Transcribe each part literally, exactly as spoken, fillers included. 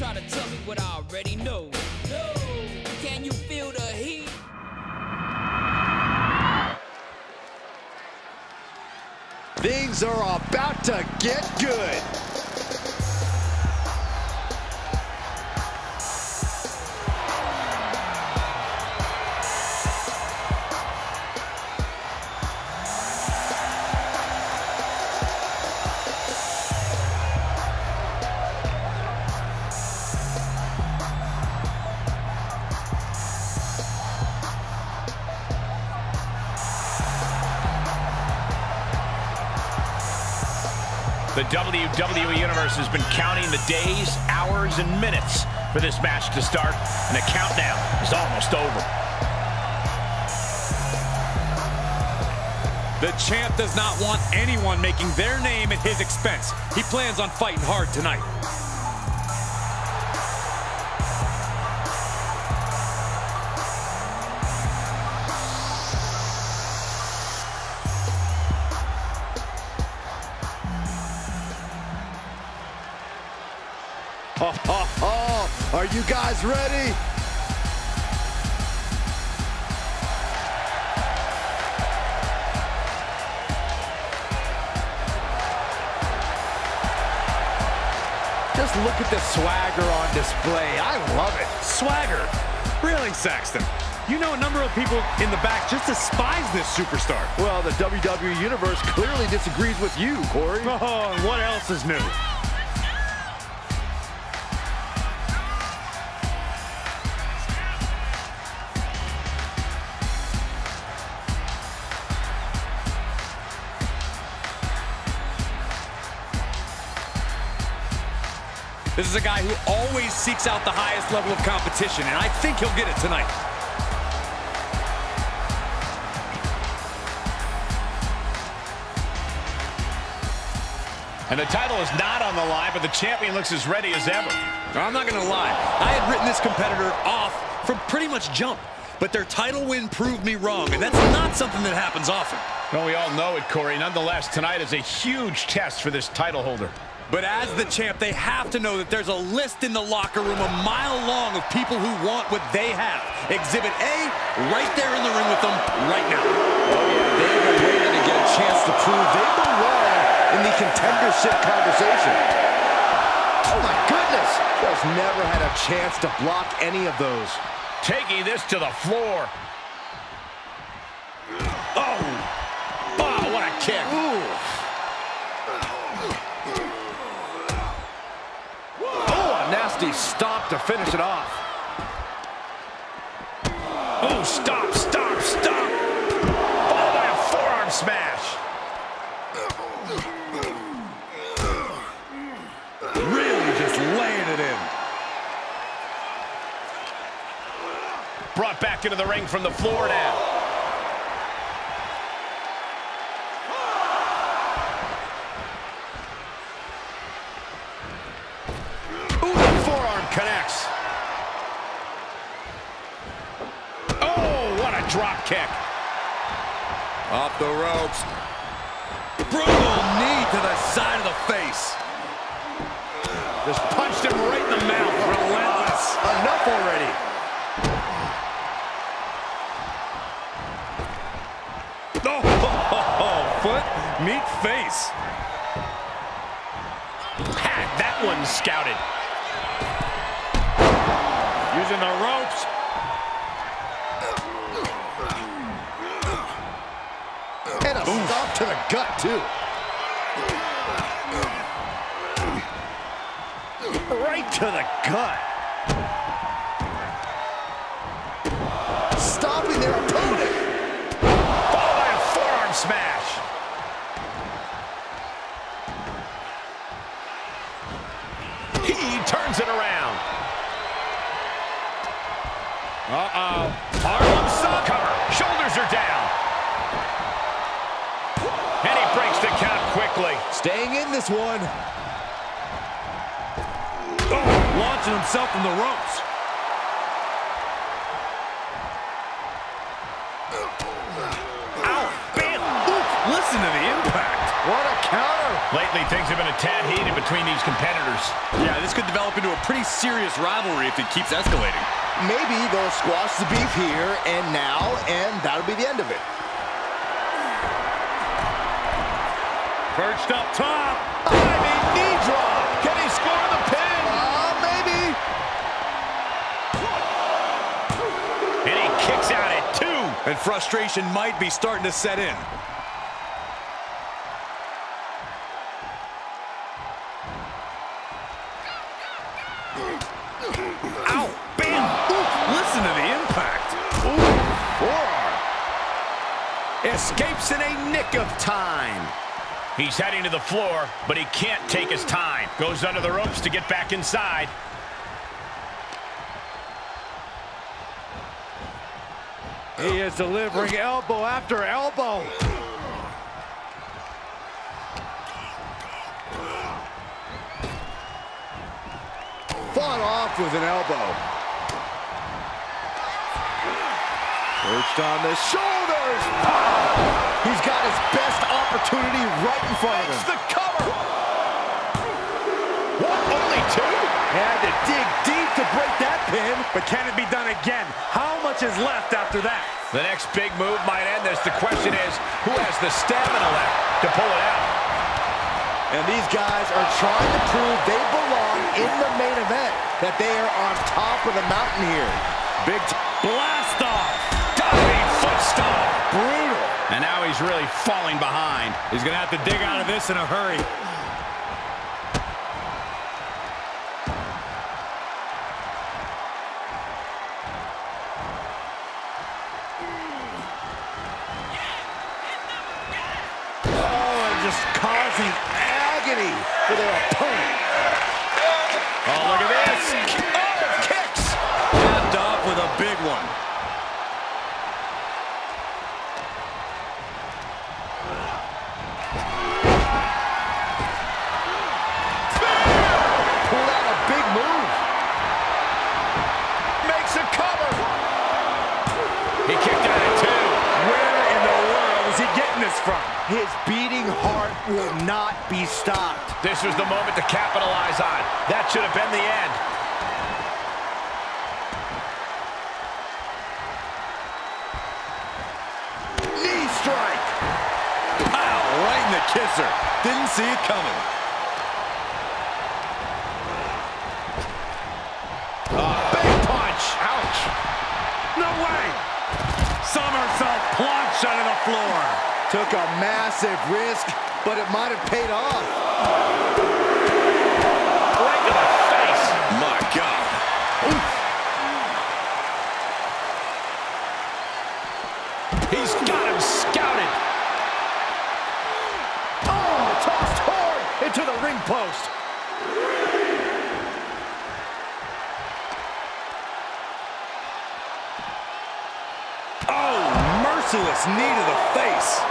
try to tell me what I already know. No. Can you feel the heat? Things are about to get good. The W W E Universe has been counting the days, hours, and minutes for this match to start, and the countdown is almost over. The champ does not want anyone making their name at his expense. He plans on fighting hard tonight. Oh, oh, oh. Are you guys ready? Just look at the swagger on display. I love it. Swagger. Really, Saxton? You know a number of people in the back just despise this superstar. Well, the W W E Universe clearly disagrees with you, Corey. Oh, what else is new? This is a guy who always seeks out the highest level of competition, and I think he'll get it tonight. And the title is not on the line, but the champion looks as ready as ever. I'm not gonna lie, I had written this competitor off from pretty much jump, but their title win proved me wrong, and that's not something that happens often. Well, we all know it, Corey. Nonetheless, tonight is a huge test for this title holder. But as the champ, they have to know that there's a list in the locker room a mile long of people who want what they have. Exhibit A, right there in the ring with them right now. Oh, yeah, they've been waiting to get a chance to prove they belong in the contendership conversation. Oh, my goodness. Just never had a chance to block any of those. Taking this to the floor. Oh, oh, what a kick. Ooh. Nasty stop to finish it off. Oh, stop, stop, stop. Followed by a forearm smash. Really just laying it in. Brought back into the ring from the floor now. Connects. Oh, what a drop kick. Off the ropes. Brutal knee to the side of the face. Just punched him right in the mouth. Relentless. Enough already. Oh, ho, ho, ho. Foot meet face. Had that one scouted. Using the ropes. And a Oof. Stop to the gut, too. Right to the gut. Stopping their opponent. Followed by a forearm smash. He turns it around. Uh-oh. Harlem Sun cover. Shoulders are down. And he breaks the count quickly. Staying in this one. Oh, launching himself from the ropes. Ow, bam. Ooh, listen to the impact. What a counter. Lately, things have been a tad heated between these competitors. Yeah, this could develop into a pretty serious rivalry if it keeps escalating. Maybe they'll squash the beef here and now, and that'll be the end of it. Perched up top. Diving knee drop. Can he score the pin? Uh, maybe. And he kicks out at two. And frustration might be starting to set in. Escapes in a nick of time. He's heading to the floor, but he can't take his time. Goes under the ropes to get back inside. He is delivering elbow after elbow. Fought off with an elbow. Perched on the shoulders. Oh, he's got his best opportunity right in front of him. It's the cover. What, only two? Had to dig deep to break that pin. But can it be done again? How much is left after that? The next big move might end this. The question is, who has the stamina left to pull it out? And these guys are trying to prove they belong in the main event, that they are on top of the mountain here. Big blast off. Stop. Brutal. And now he's really falling behind. He's going to have to dig out of this in a hurry. Oh, and just causing agony for their opponent. Oh, look at this. Oh, kicks. Wrapped up with a big one. From. His beating heart will not be stopped. This was the moment to capitalize on. That should have been the end. Knee strike. Wow, right in the kisser. Didn't see it coming. Oh, big punch. Ouch. No way. Somersault plunged onto the floor. Took a massive risk, but it might have paid off. Right to the face. My God. Oof. He's got him scouted. Oh, tossed hard into the ring post. Oh, merciless knee to the face.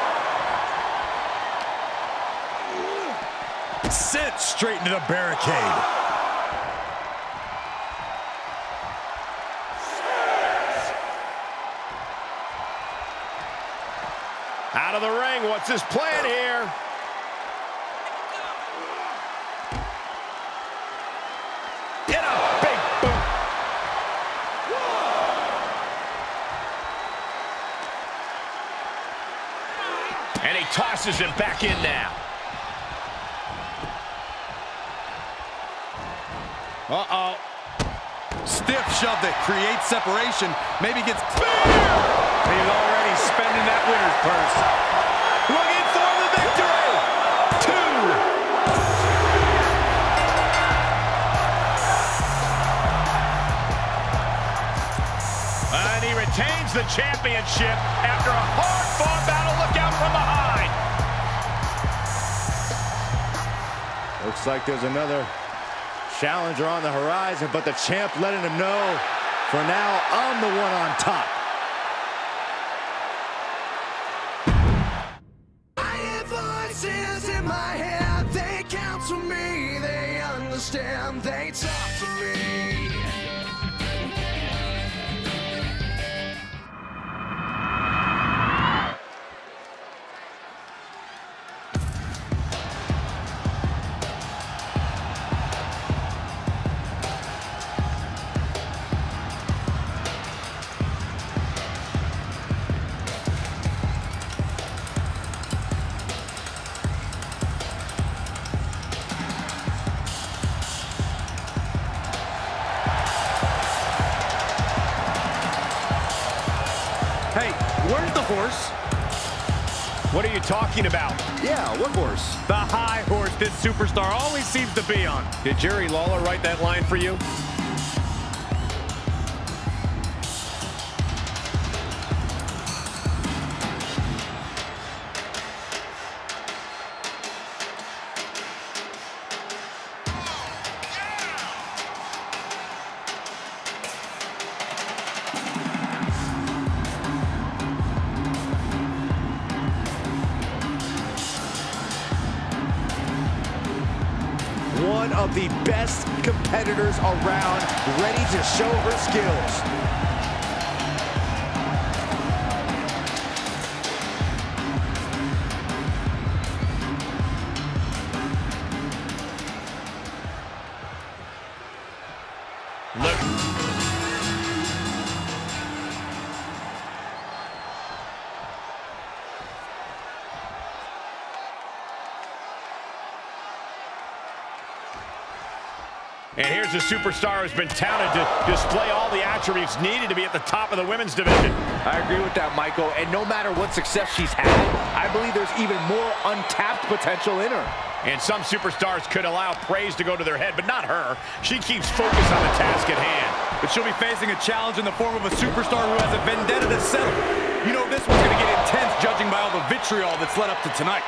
Sent straight into the barricade. Out of the ring. What's his plan here? Get up, big boot. And he tosses him back in now. Uh-oh. Stiff shove that creates separation. Maybe gets... He's already spending that winner's purse. Looking for the victory! Two! And he retains the championship after a hard-fought battle. Look out from behind. Looks like there's another... challenger on the horizon, but the champ letting him know, for now, I'm the one on top. I hear voices in my head, they counsel me, they understand, they talk to me. horse? What are you talking about? Yeah, what horse? The high horse this superstar always seems to be on. Did Jerry Lawler write that line for you? One of the best competitors around, ready to show her skills. Look. And here's a superstar who's been touted to display all the attributes needed to be at the top of the women's division. I agree with that, Michael. And no matter what success she's had, I believe there's even more untapped potential in her. And some superstars could allow praise to go to their head, but not her. She keeps focused on the task at hand. But she'll be facing a challenge in the form of a superstar who has a vendetta to settle. You know, this one's going to get intense, judging by all the vitriol that's led up to tonight.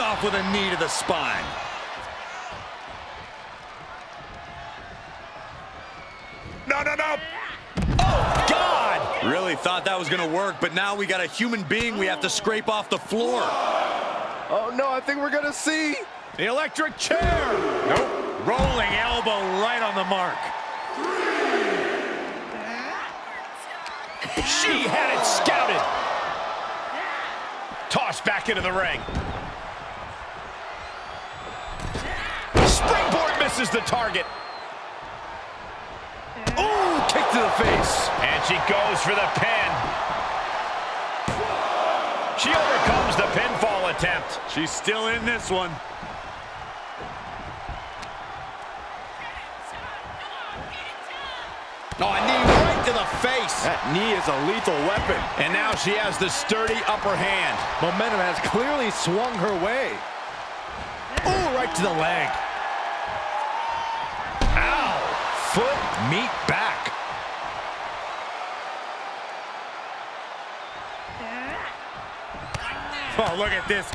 Off with a knee to the spine. No, no, no. Oh, God. Really thought that was going to work, but now we got a human being we have to scrape off the floor. Oh, no, I think we're going to see. The electric chair. Nope. Rolling elbow right on the mark. Three. She had it scouted. Tossed back into the ring. Springboard misses the target. Ooh, kick to the face. And she goes for the pin. She overcomes the pinfall attempt. She's still in this one. Oh, a knee right to the face. That knee is a lethal weapon. And now she has the sturdy upper hand. Momentum has clearly swung her way. Ooh, right to the leg. Foot meet back. Oh, look at this.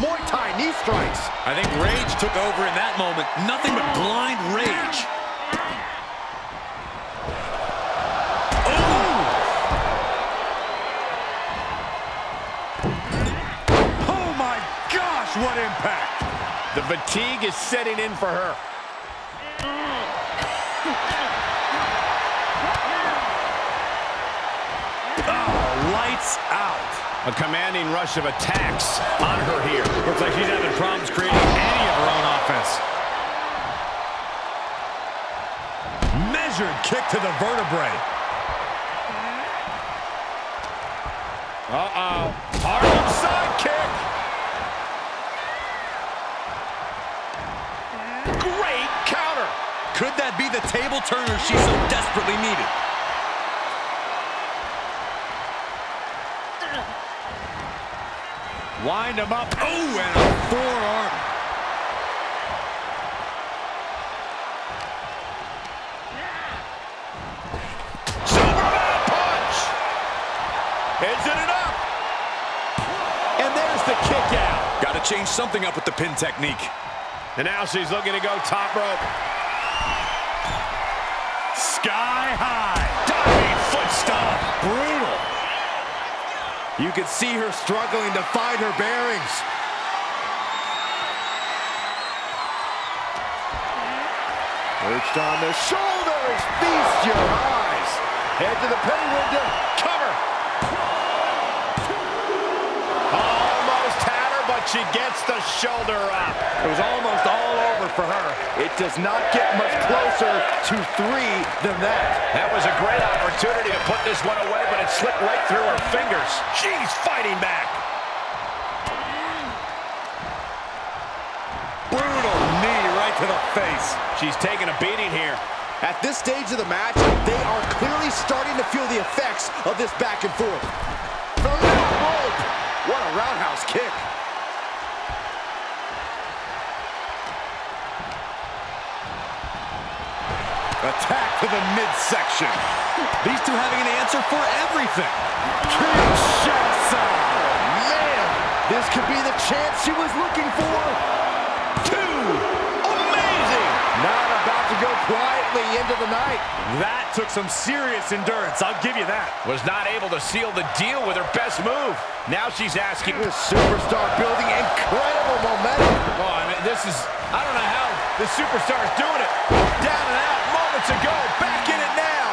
Muay Thai knee strikes. I think rage took over in that moment. Nothing but blind rage. Ooh. Oh my gosh, what impact. The fatigue is setting in for her. Oh, lights out. A commanding rush of attacks on her here. Looks like she's having problems creating any of her own offense. Measured kick to the vertebrae. Uh-oh. Hard upside kick. Great counter. Could that be the table turner she so desperately needed? Wind him up. Oh, and a forearm. Yeah. Superman punch. Heads it up. And there's the kick out. Got to change something up with the pin technique. And now she's looking to go top rope. Sky high. Diving foot stomp. Brutal. You can see her struggling to find her bearings. Perched on the shoulders. Feast your eyes. Head to the pin window. Cover. Almost had her, but she gets the shoulder up. It was almost all over for her. It does not get much closer to three than that. That was a great opportunity to put this one away, but it slipped right through her fingers. She's fighting back. Brutal knee right to the face. She's taking a beating here. At this stage of the match, they are clearly starting to feel the effects of this back and forth. From the rope, what a roundhouse kick. Attack to the midsection. These two having an answer for everything. Kinshasa. Man, this could be the chance she was looking for. Two. Not about to go quietly into the night. That took some serious endurance, I'll give you that. Was not able to seal the deal with her best move. Now she's asking. This superstar building incredible momentum. Oh, I mean, this is, I don't know how the superstar is doing it. Down and out moments ago, back in it now.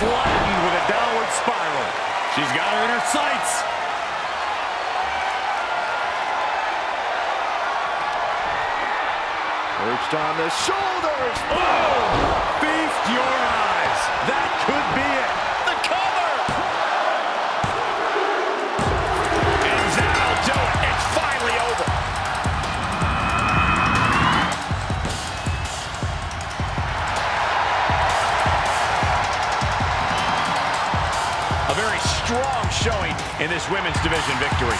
Flattened with a downward spiral. She's got her in her sights. Perched on the shoulders. Boom! Feast your eyes. That could be it. The cover. And that'll do it. It's finally over. A very strong showing in this women's division victory.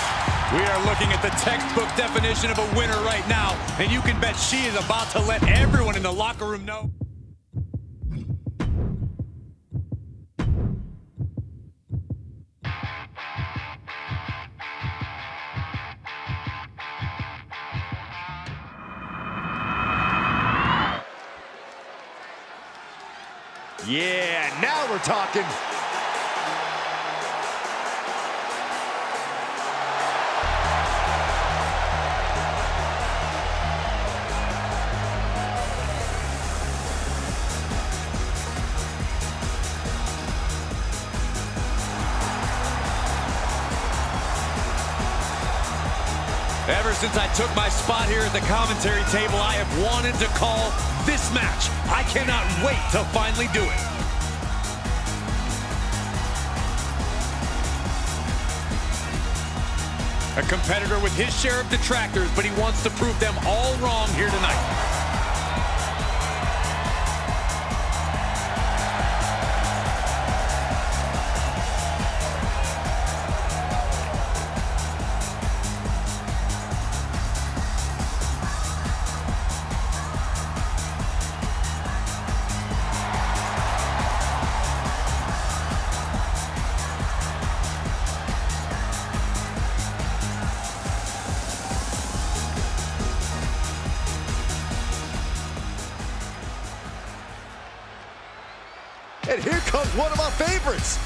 We are looking at the textbook definition of a winner right now, and you can bet she is about to let everyone in the locker room know. Yeah, now we're talking. Ever since I took my spot here at the commentary table, I have wanted to call this match. I cannot wait to finally do it. A competitor with his share of detractors, but he wants to prove them all wrong here tonight. And here comes one of my favorites.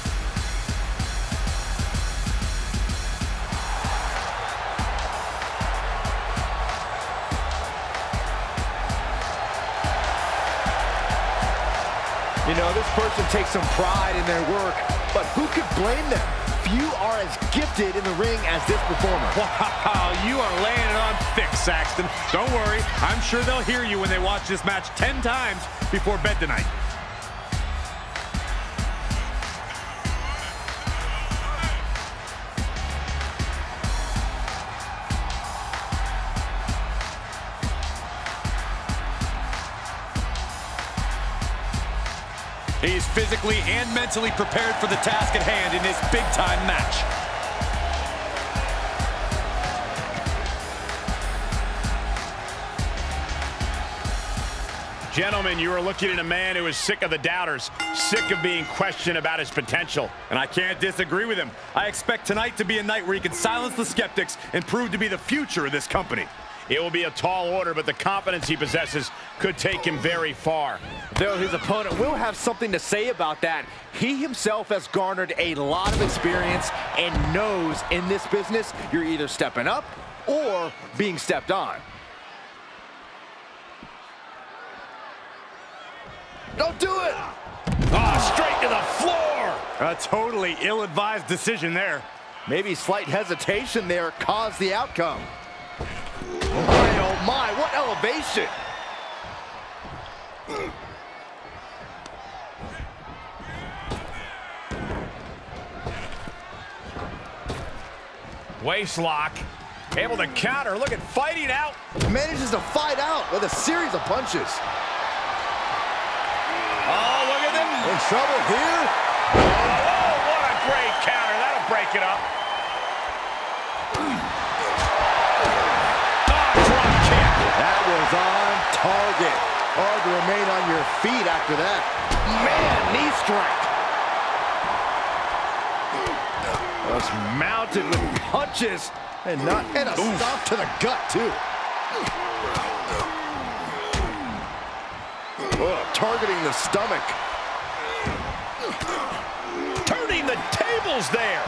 You know, this person takes some pride in their work, but who could blame them? Few are as gifted in the ring as this performer. Wow, you are laying it on thick, Saxton. Don't worry, I'm sure they'll hear you when they watch this match ten times before bed tonight. He's physically and mentally prepared for the task at hand in this big-time match. Gentlemen, you are looking at a man who is sick of the doubters, sick of being questioned about his potential. And I can't disagree with him. I expect tonight to be a night where he can silence the skeptics and prove to be the future of this company. It will be a tall order, but the confidence he possesses could take him very far. Though his opponent will have something to say about that, he himself has garnered a lot of experience and knows in this business you're either stepping up or being stepped on. Don't do it! Ah, straight to the floor! A totally ill-advised decision there. Maybe slight hesitation there caused the outcome. Boy, oh my, what elevation! Waist lock, able to counter, look at fighting out. Manages to fight out with a series of punches. Oh, look at them. In trouble here. Oh, oh, what a great counter. That'll break it up. Oh, drop kick. That was on target. Hard to remain on your feet after that. Man, knee strike. Just mounted with punches and not and a Oof. stop to the gut too. Ugh, targeting the stomach. Turning the tables there.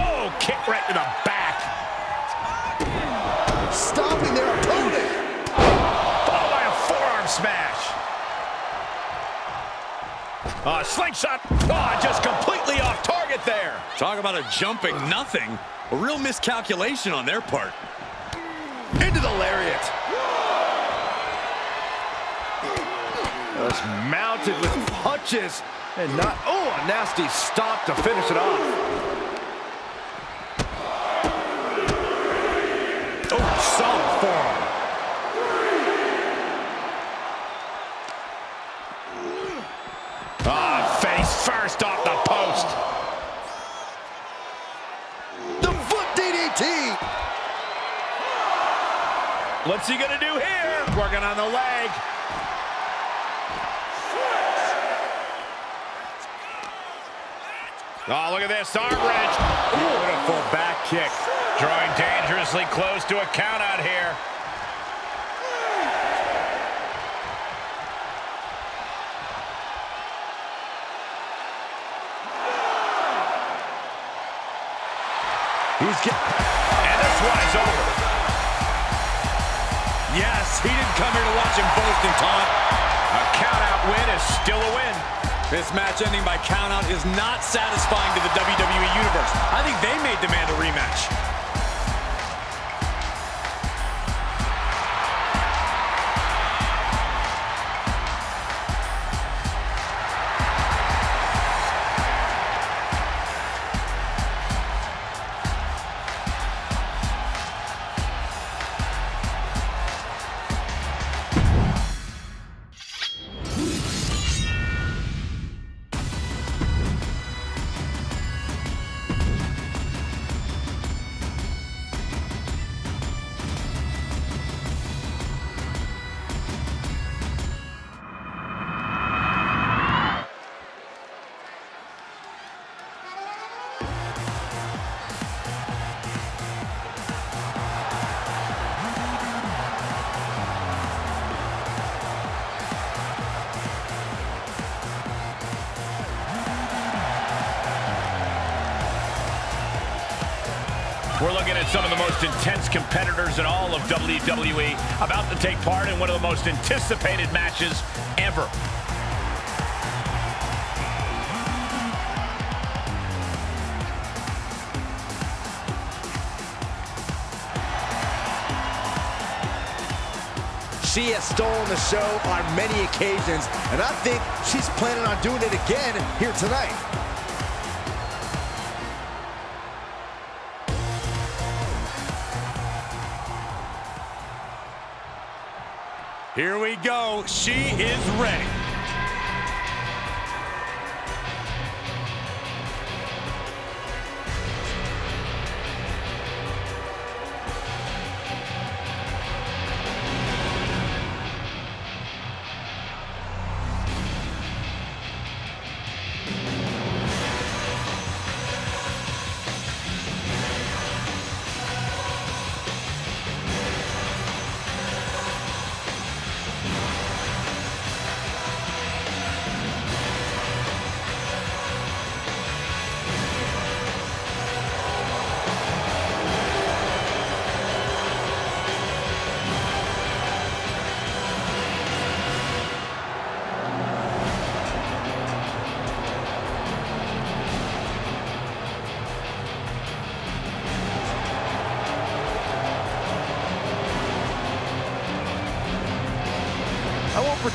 Oh, kick right to the back. Stopping their opponent. Followed by a forearm smash. Uh, slingshot, oh, just completely off target there. Talk about a jumping nothing. A real miscalculation on their part. Into the lariat. Just mounted with punches and not, oh, a nasty stop to finish it off. Oh, solid forearm. First off the post. The foot D D T. What's he gonna do here? Working on the leg. Oh, look at this arm wrench. Beautiful back kick. Drawing dangerously close to a count out here. He's getting, and this one is over. Yes, he didn't come here to watch him boast and taunt. A count-out win is still a win. This match ending by count-out is not satisfying to the W W E Universe. I think they may demand a rematch. We're looking at some of the most intense competitors in all of W W E about to take part in one of the most anticipated matches ever. She has stolen the show on many occasions, and I think she's planning on doing it again here tonight. Here we go. She is ready.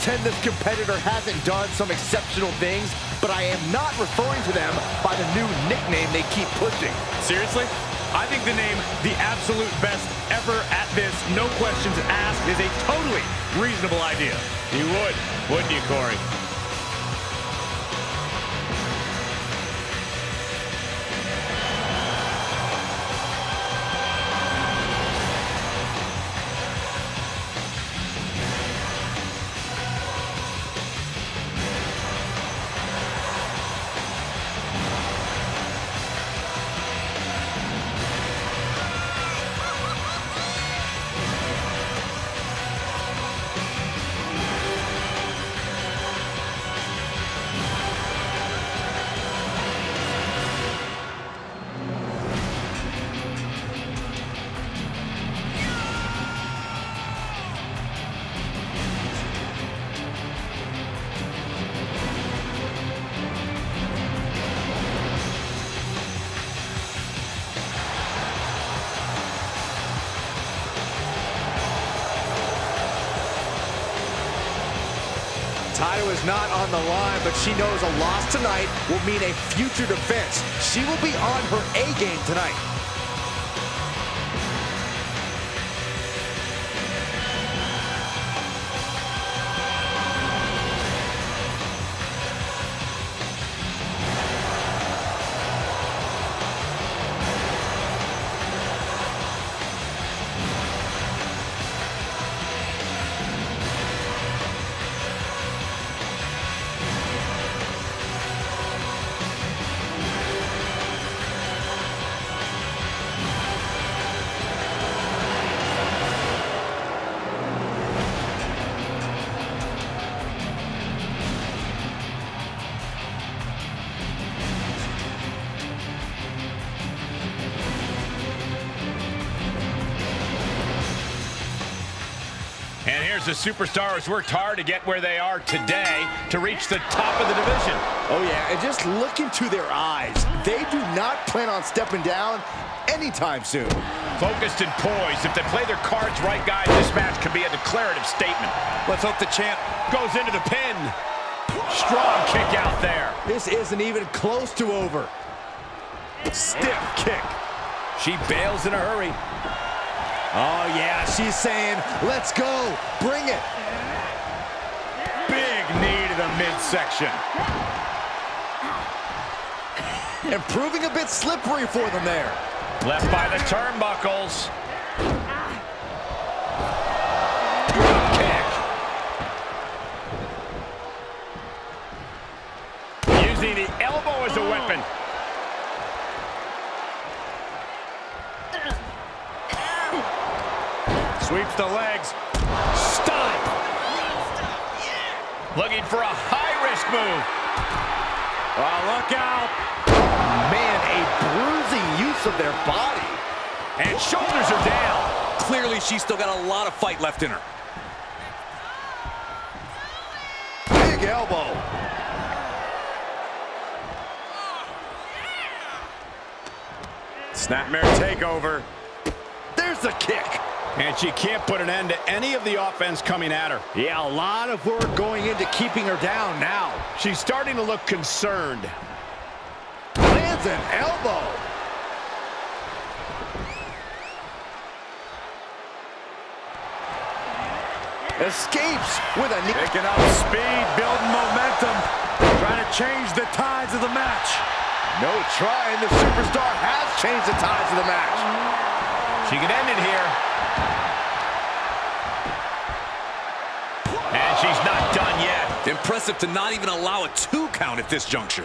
pretend this competitor hasn't done some exceptional things, but I am not referring to them by the new nickname they keep pushing. Seriously? I think the name the absolute best ever at this, no questions asked, is a totally reasonable idea. You would, wouldn't you, Corey? Taito is not on the line, but she knows a loss tonight will mean a future defense. She will be on her A game tonight. And here's the superstar who's worked hard to get where they are today to reach the top of the division. Oh, yeah, and just look into their eyes. They do not plan on stepping down anytime soon. Focused and poised. If they play their cards right, guys, this match could be a declarative statement. Let's hope the champ goes into the pin. Strong kick out there. This isn't even close to over. Stiff kick. She bails in a hurry. Oh, yeah, she's saying, let's go, bring it. Big knee to the midsection. And proving a bit slippery for them there. Left by the turnbuckles. Drop kick. Using the elbow as a weapon. Sweeps the legs. Stop! Looking for a high-risk move. Oh, look out. Man, a bruising use of their body. And shoulders are down. Clearly, she's still got a lot of fight left in her. Big elbow. Snapmare takeover. There's the kick. And she can't put an end to any of the offense coming at her. Yeah, a lot of work going into keeping her down now. She's starting to look concerned. Lands an elbow. Escapes with a knee. Picking up speed, building momentum. Trying to change the tides of the match. No trying. The superstar has changed the tides of the match. She can end it here. And she's not done yet. Impressive to not even allow a two count at this juncture.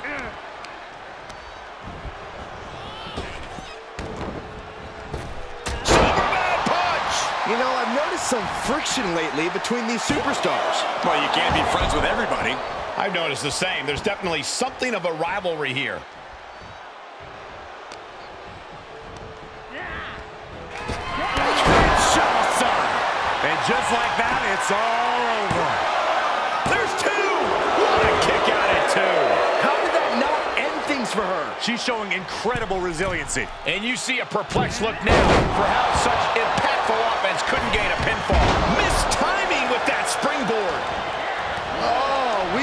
Superman punch! You know, I've noticed some friction lately between these superstars. Well, you can't be friends with everybody. I've noticed the same. There's definitely something of a rivalry here. And just like that, it's all over. There's two! What a kick out at two. How did that not end things for her? She's showing incredible resiliency. And you see a perplexed look now for how such impactful offense couldn't gain a pinfall. Missed timing with that springboard.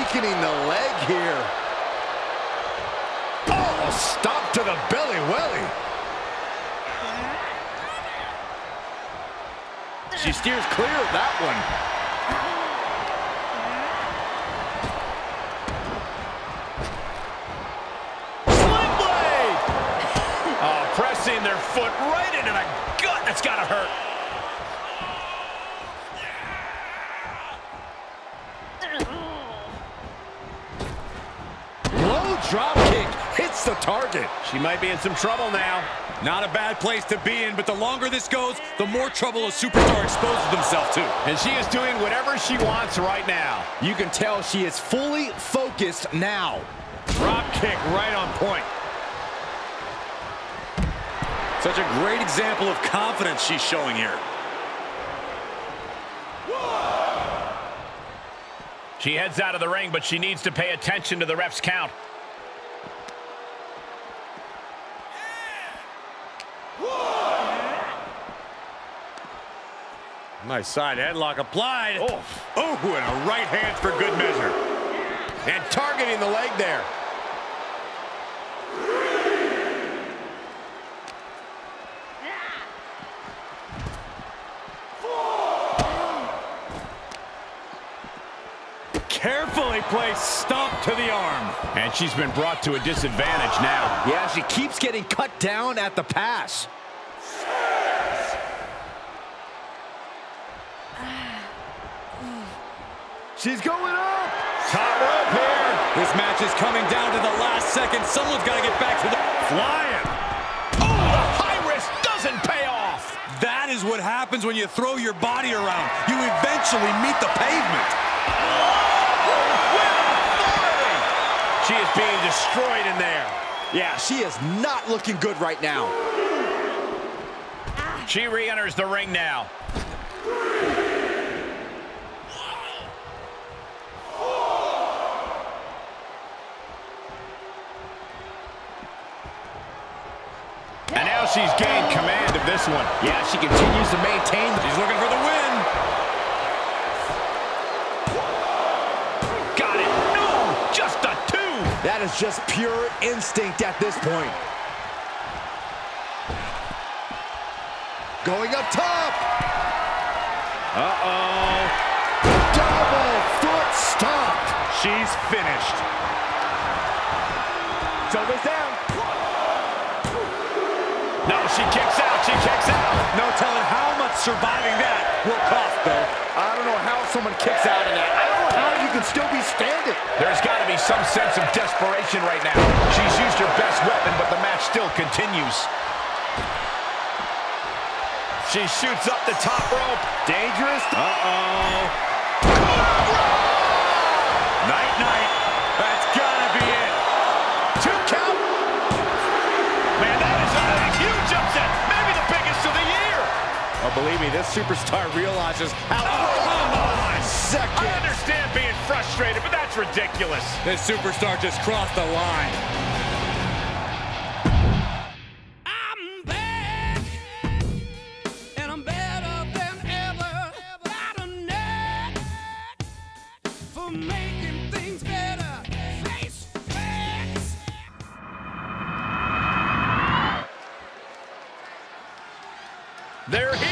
weakening the leg here. Oh, stop to the belly welly. She steers clear of that one. Sling blade! Oh, pressing their foot right into the gut. That's gotta hurt. Low drop kick hits the target. She might be in some trouble now. Not a bad place to be in, but the longer this goes, the more trouble a superstar exposes themselves to. And she is doing whatever she wants right now. You can tell she is fully focused now. Drop kick right on point. Such a great example of confidence she's showing here. She heads out of the ring, but she needs to pay attention to the ref's count. Nice side headlock applied. Oh, oh, and a right hand for good measure. And targeting the leg there. Three. Four. Carefully placed stomp to the arm. And she's been brought to a disadvantage now. Yeah, she keeps getting cut down at the pass. She's going up! Top rope here! This match is coming down to the last second. Someone's got to get back to the... Flying! Oh, the high risk doesn't pay off! That is what happens when you throw your body around. You eventually meet the pavement. Oh, with authority! She is being destroyed in there. Yeah, she is not looking good right now. She re-enters the ring now. She's gained command of this one. Yeah, she continues to maintain. She's looking for the win. Got it. No, just a two. That is just pure instinct at this point. Going up top. Uh-oh. Double foot stomp. She's finished. So goes down. No, she kicks out, she kicks out. No telling how much surviving that will cost, though. I don't know how someone kicks out in that. I don't know how you can still be standing. There's got to be some sense of desperation right now. She's used her best weapon, but the match still continues. She shoots up the top rope. Dangerous. Uh-oh. Night-night. That's got to be it. Two count. Man, that is a huge upset. Maybe the biggest of the year. Oh, believe me, this superstar realizes how... Oh, my second. I understand being frustrated, but that's ridiculous. This superstar just crossed the line. I'm back, and I'm better than ever. Not enough for making things better. They're here. As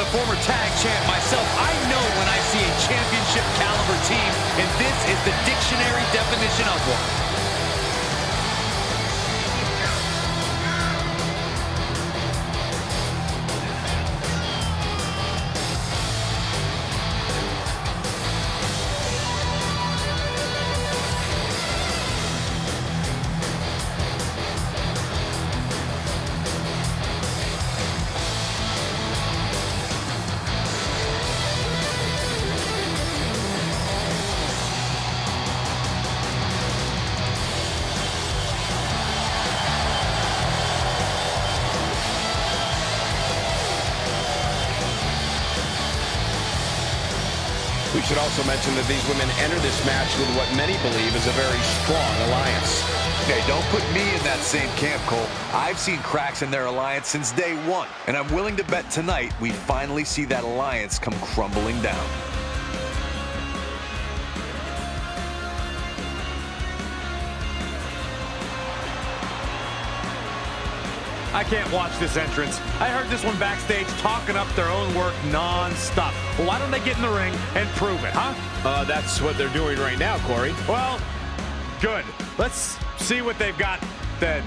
a former tag champ myself, I know when I see a championship caliber team, and this is the dictionary definition of one. should also mention that these women enter this match with what many believe is a very strong alliance. Okay, don't put me in that same camp, Cole. I've seen cracks in their alliance since day one, and I'm willing to bet tonight we finally see that alliance come crumbling down. I can't watch this entrance. I heard this one backstage talking up their own work non-stop. Well, why don't they get in the ring and prove it, huh? Uh, that's what they're doing right now, Corey. Well, good. Let's see what they've got then.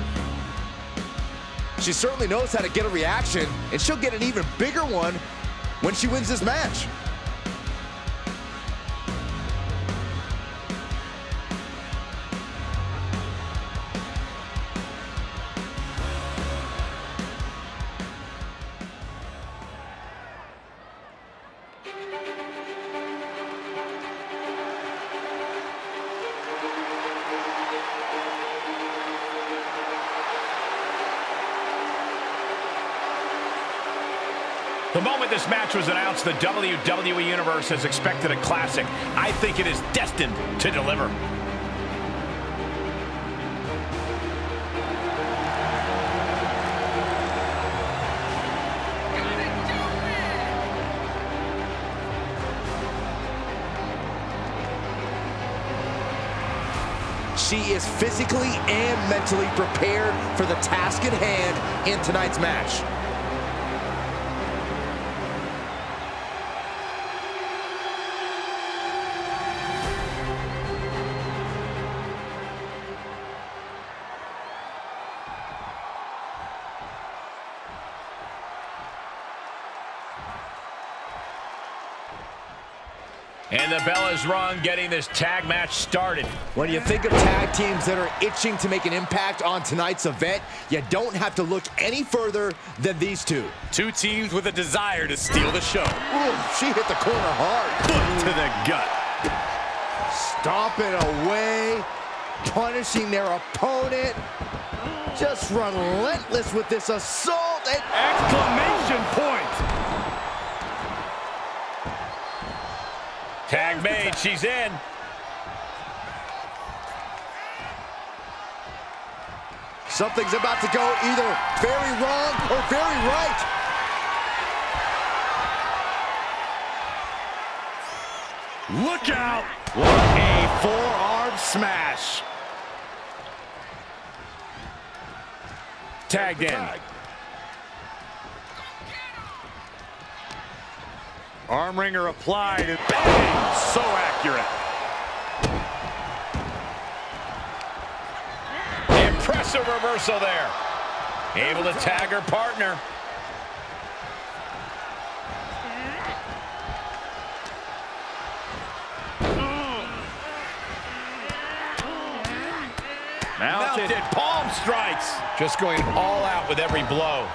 She certainly knows how to get a reaction, and she'll get an even bigger one when she wins this match. The moment this match was announced, the W W E Universe has expected a classic. I think it is destined to deliver. She is physically and mentally prepared for the task at hand in tonight's match. And the bell is rung, getting this tag match started. When you think of tag teams that are itching to make an impact on tonight's event, you don't have to look any further than these two. Two teams with a desire to steal the show. Ooh, she hit the corner hard. Foot to the gut. Stomping away, punishing their opponent. Just relentless with this assault. And exclamation point. Tag made, she's in. Something's about to go either very wrong or very right. Look out! What a forearm smash. Tagged in. Arm ringer applied, and bang! So accurate. Impressive reversal there. Able to tag her partner. Mounted. Mounted palm strikes. Just going all out with every blow.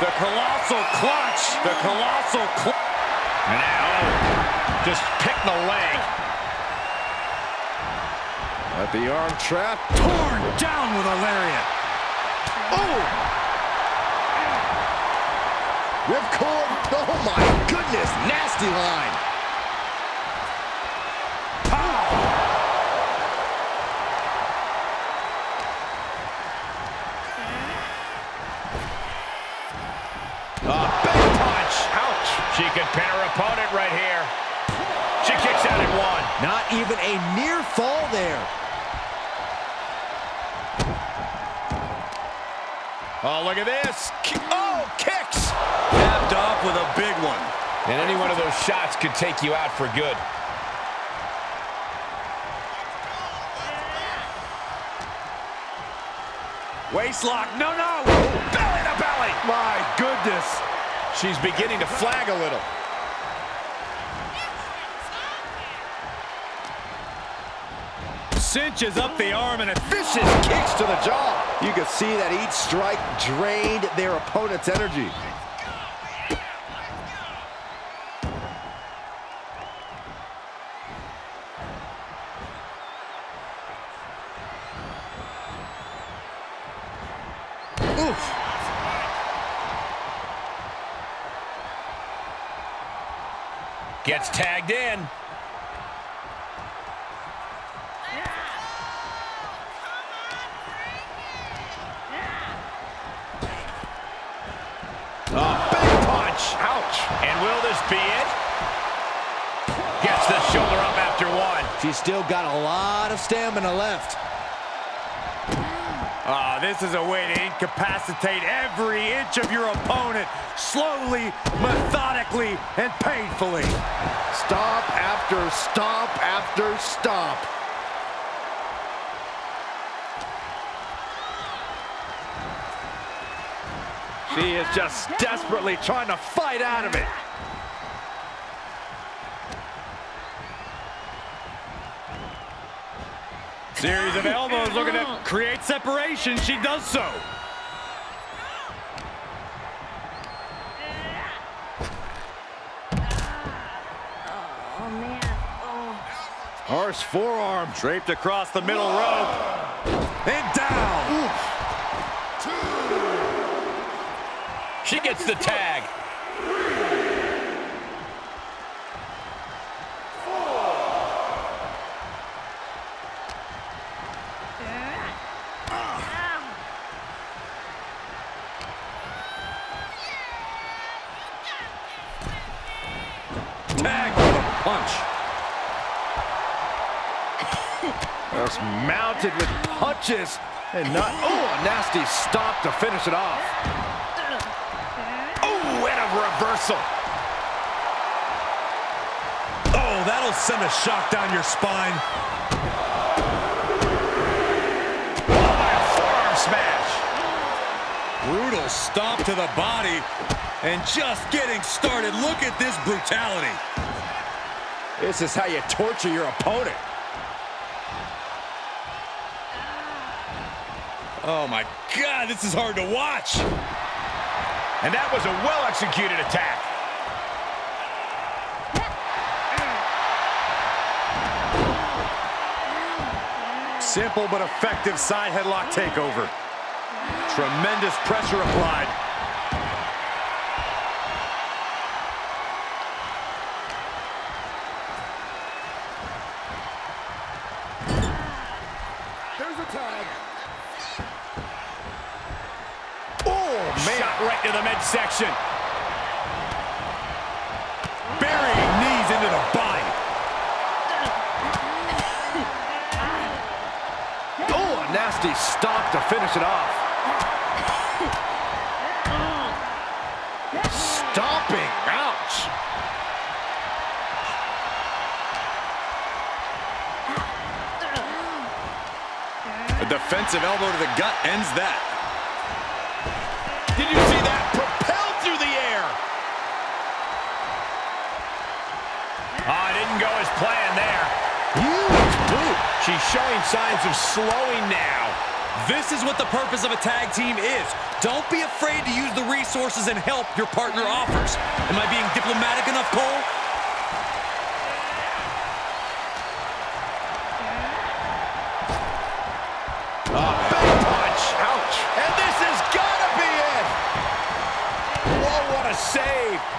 The colossal clutch. The colossal clutch. Now, just picked the leg. At the arm trap. Torn down with a lariat. Oh! Ripcord. Oh my goodness. Nasty line. She could pin her opponent right here. She kicks out at one. Not even a near fall there. Oh, look at this. Oh, kicks. Tapped off with a big one. And any one of those shots could take you out for good. Waist lock. No, no. Belly to belly. My goodness. She's beginning to flag a little. Cinches up the arm and a vicious kicks to the jaw. You could see that each strike drained their opponent's energy. Oof. Gets tagged in. Oh, big punch. Ouch. And will this be it? Gets the shoulder up after one. She's still got a lot of stamina left. Oh, this is a way to incapacitate every inch of your opponent, slowly, methodically, and painfully. Stomp after stomp after stomp. She is just desperately trying to fight out of it. Series of elbows looking to create separation. She does so. Oh, man. Oh. Horse forearm draped across the middle rope. And down. Oof. She gets the tag. Three, four. Uh. Tag with a punch. Just mounted with punches and not. Oh, a nasty stop to finish it off. Reversal. Oh, that'll send a shock down your spine. Oh, my forearm smash. Brutal stomp to the body and just getting started. Look at this brutality. This is how you torture your opponent. Oh, my God, this is hard to watch. And that was a well-executed attack. Simple but effective side headlock takeover. Tremendous pressure applied. There's a tag. Shot right to the midsection. Burying knees into the body. Oh, a nasty stop to finish it off. Stomping. Ouch. A defensive elbow to the gut ends that. Did you see that? Propelled through the air. Oh, it didn't go as planned there. Huge boot. She's showing signs of slowing now. This is what the purpose of a tag team is. Don't be afraid to use the resources and help your partner offers. Am I being diplomatic enough, Cole?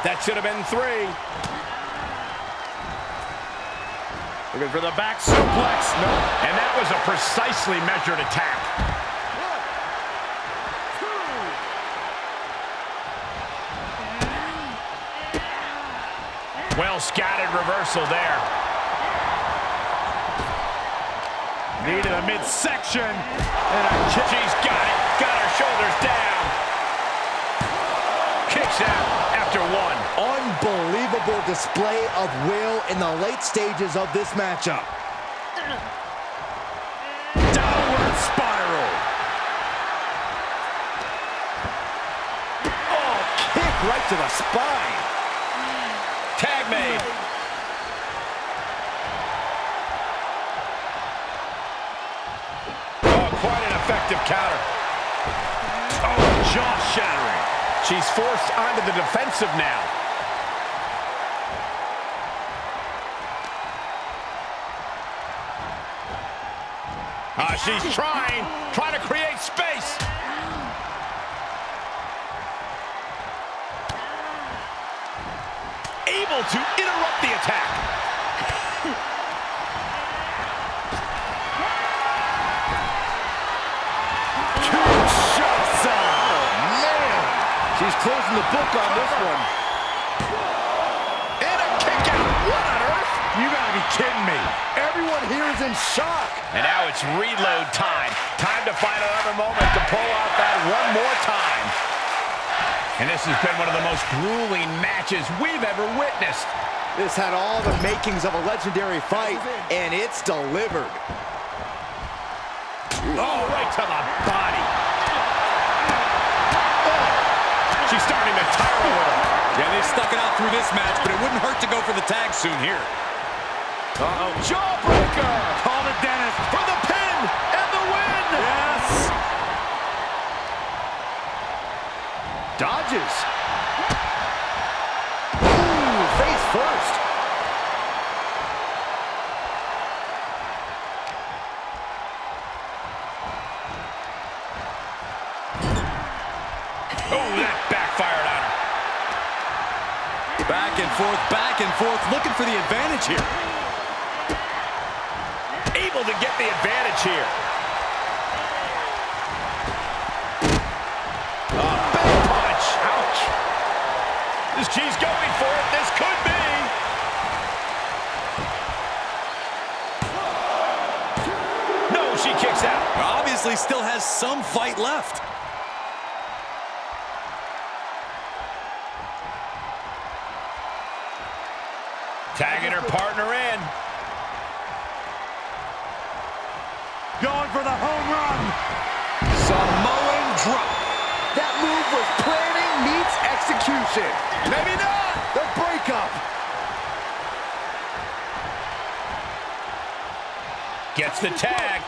That should have been three. Looking for the back suplex. No. And that was a precisely measured attack. One, two. Well scattered reversal there. Knee to the midsection. And a kick. She's got it. Got her shoulders down. Kicks out. One. Unbelievable display of will in the late stages of this matchup. Downward spiral. Oh, kick right to the spine. Tag made. Oh, quite an effective counter. Oh, jaw shattering. She's forced onto the defensive now. Uh, she's trying, trying to create space. Able able to interrupt the attack. Two shots out. Man, she's closing the book on this one. And a kick out. What on earth? You gotta be kidding me. Everyone here is in shock. And now it's reload time. Time to find another moment to pull out that one more time. And this has been one of the most grueling matches we've ever witnessed. This had all the makings of a legendary fight, and it's delivered. Oh, right to the body. Oh. She's starting to tire with him. Yeah, they stuck it out through this match, but it wouldn't hurt to go for the tag soon here. Uh-oh. Jawbreaker. Call to Dennis for the pin and the win. Yes. Dodges. Ooh, face first. Oh, that backfired on her. Back and forth, back and forth, looking for the advantage here. Able to get the advantage here. She's going for it. This could be. No, she kicks out. Obviously still has some fight left. Tagging her partner in. Going for the home run. Samoan drop. That move was planning meets execution. Maybe not. The breakup. Gets the tag.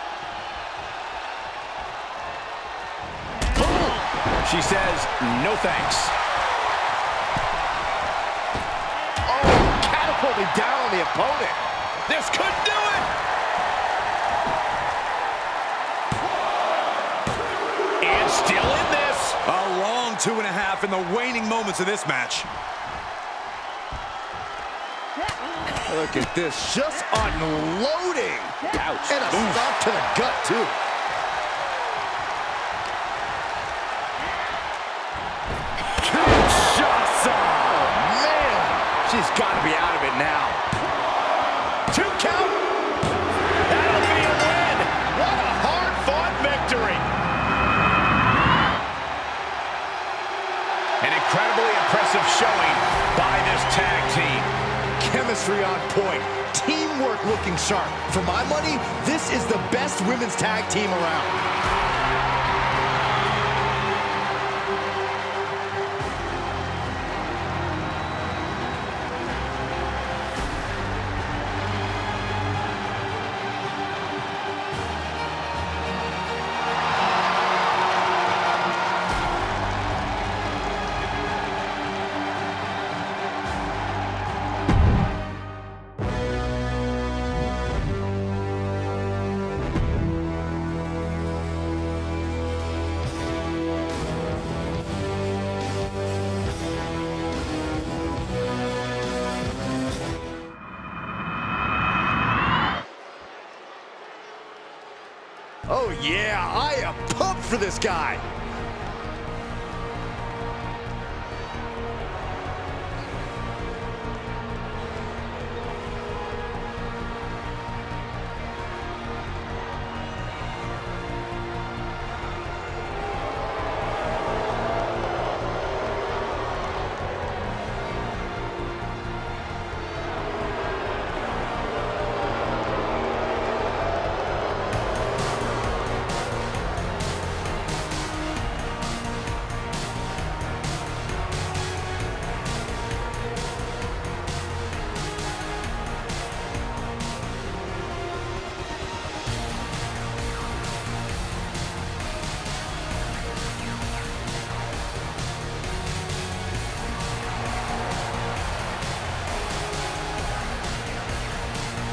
Boom. She says, no thanks. Oh, catapulting down on the opponent. This could do it. And still in there. A long two and a half in the waning moments of this match. Look at this, just unloading. Ouch. And a Oof. Stop to the gut, too. Two shots out. Man, she's got to be out of it now. Two count. That'll be a win. What a hard-fought victory. Incredibly impressive showing by this tag team. Chemistry on point. Teamwork looking sharp. For my money, this is the best women's tag team around. Oh, yeah, I am pumped for this guy.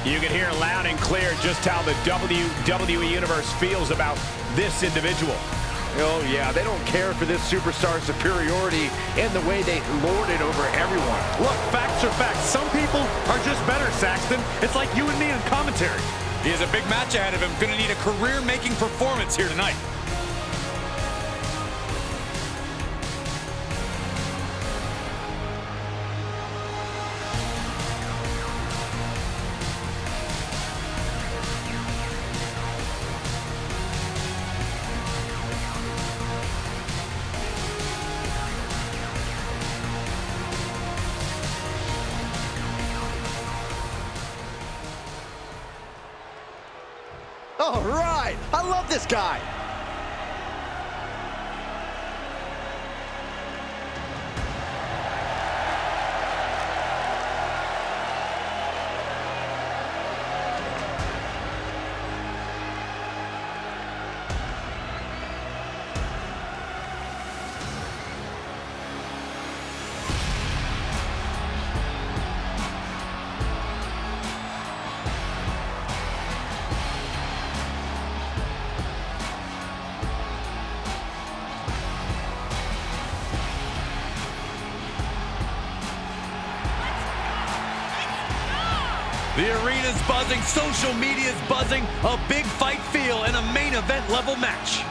You can hear loud and clear just how the W W E Universe feels about this individual. Oh, yeah, they don't care for this superstar superiority and the way they lord it over everyone. Look, facts are facts. Some people are just better, Saxton. It's like you and me on commentary. He has a big match ahead of him. Going to need a career-making performance here tonight. All right, I love this guy. The arena's buzzing, social media's buzzing, a big fight feel in a main event level match.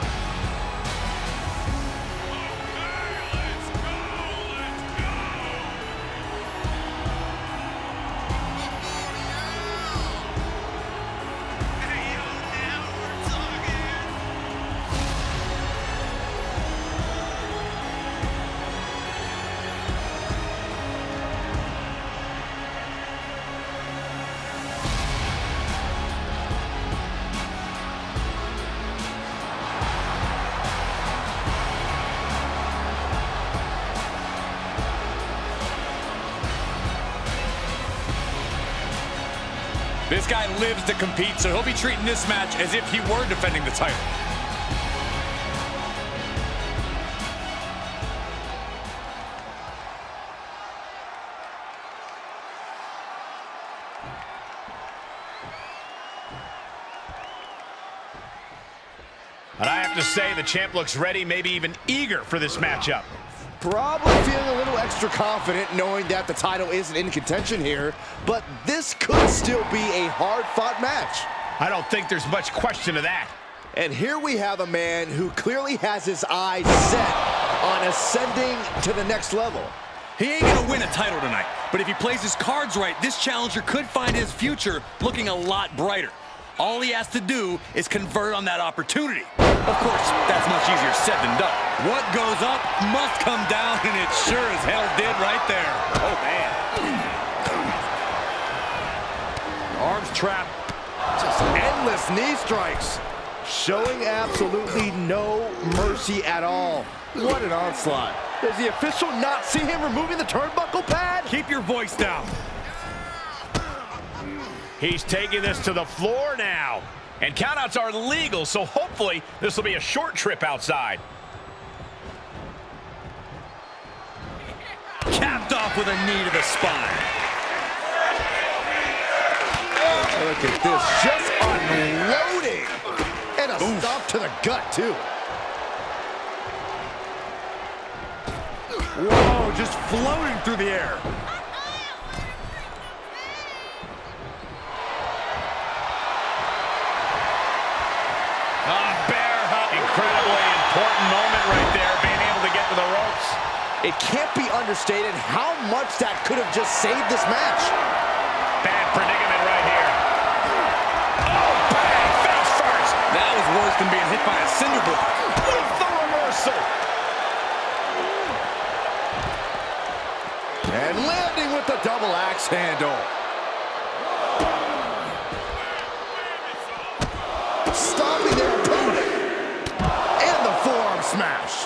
This guy lives to compete, so he'll be treating this match as if he were defending the title. And I have to say, the champ looks ready, maybe even eager for this matchup. Probably feeling a little extra confident knowing that the title isn't in contention here, but this could still be a hard-fought match. I don't think there's much question of that. And here we have a man who clearly has his eyes set on ascending to the next level. He ain't gonna win a title tonight, but if he plays his cards right, this challenger could find his future looking a lot brighter. All he has to do is convert on that opportunity. Of course, that's much easier said than done. What goes up must come down, and it sure as hell did right there. Oh, man. Arms trap. Just endless knee strikes. Showing absolutely no mercy at all. What an onslaught. Does the official not see him removing the turnbuckle pad? Keep your voice down. He's taking this to the floor now. And countouts are legal, so hopefully this will be a short trip outside. Capped off with a knee to the spine. Look at this, just unloading. And a Oof. stomp to the gut, too. Whoa, just floating through the air. It can't be understated how much that could have just saved this match. Bad predicament right here. Oh, bang! Face first! That was worse than being hit by a cinder block. With the reversal! And landing with the double axe handle. Stomping their opponent. And the forearm smash.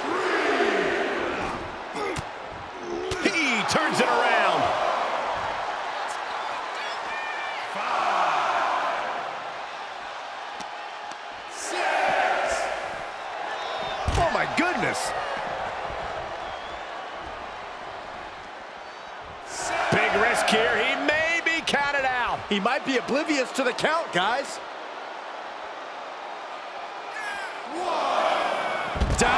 Turns it around. Five. Six. Oh, my goodness. Seven. Big risk here. He may be counted out. He might be oblivious to the count, guys. One. Down.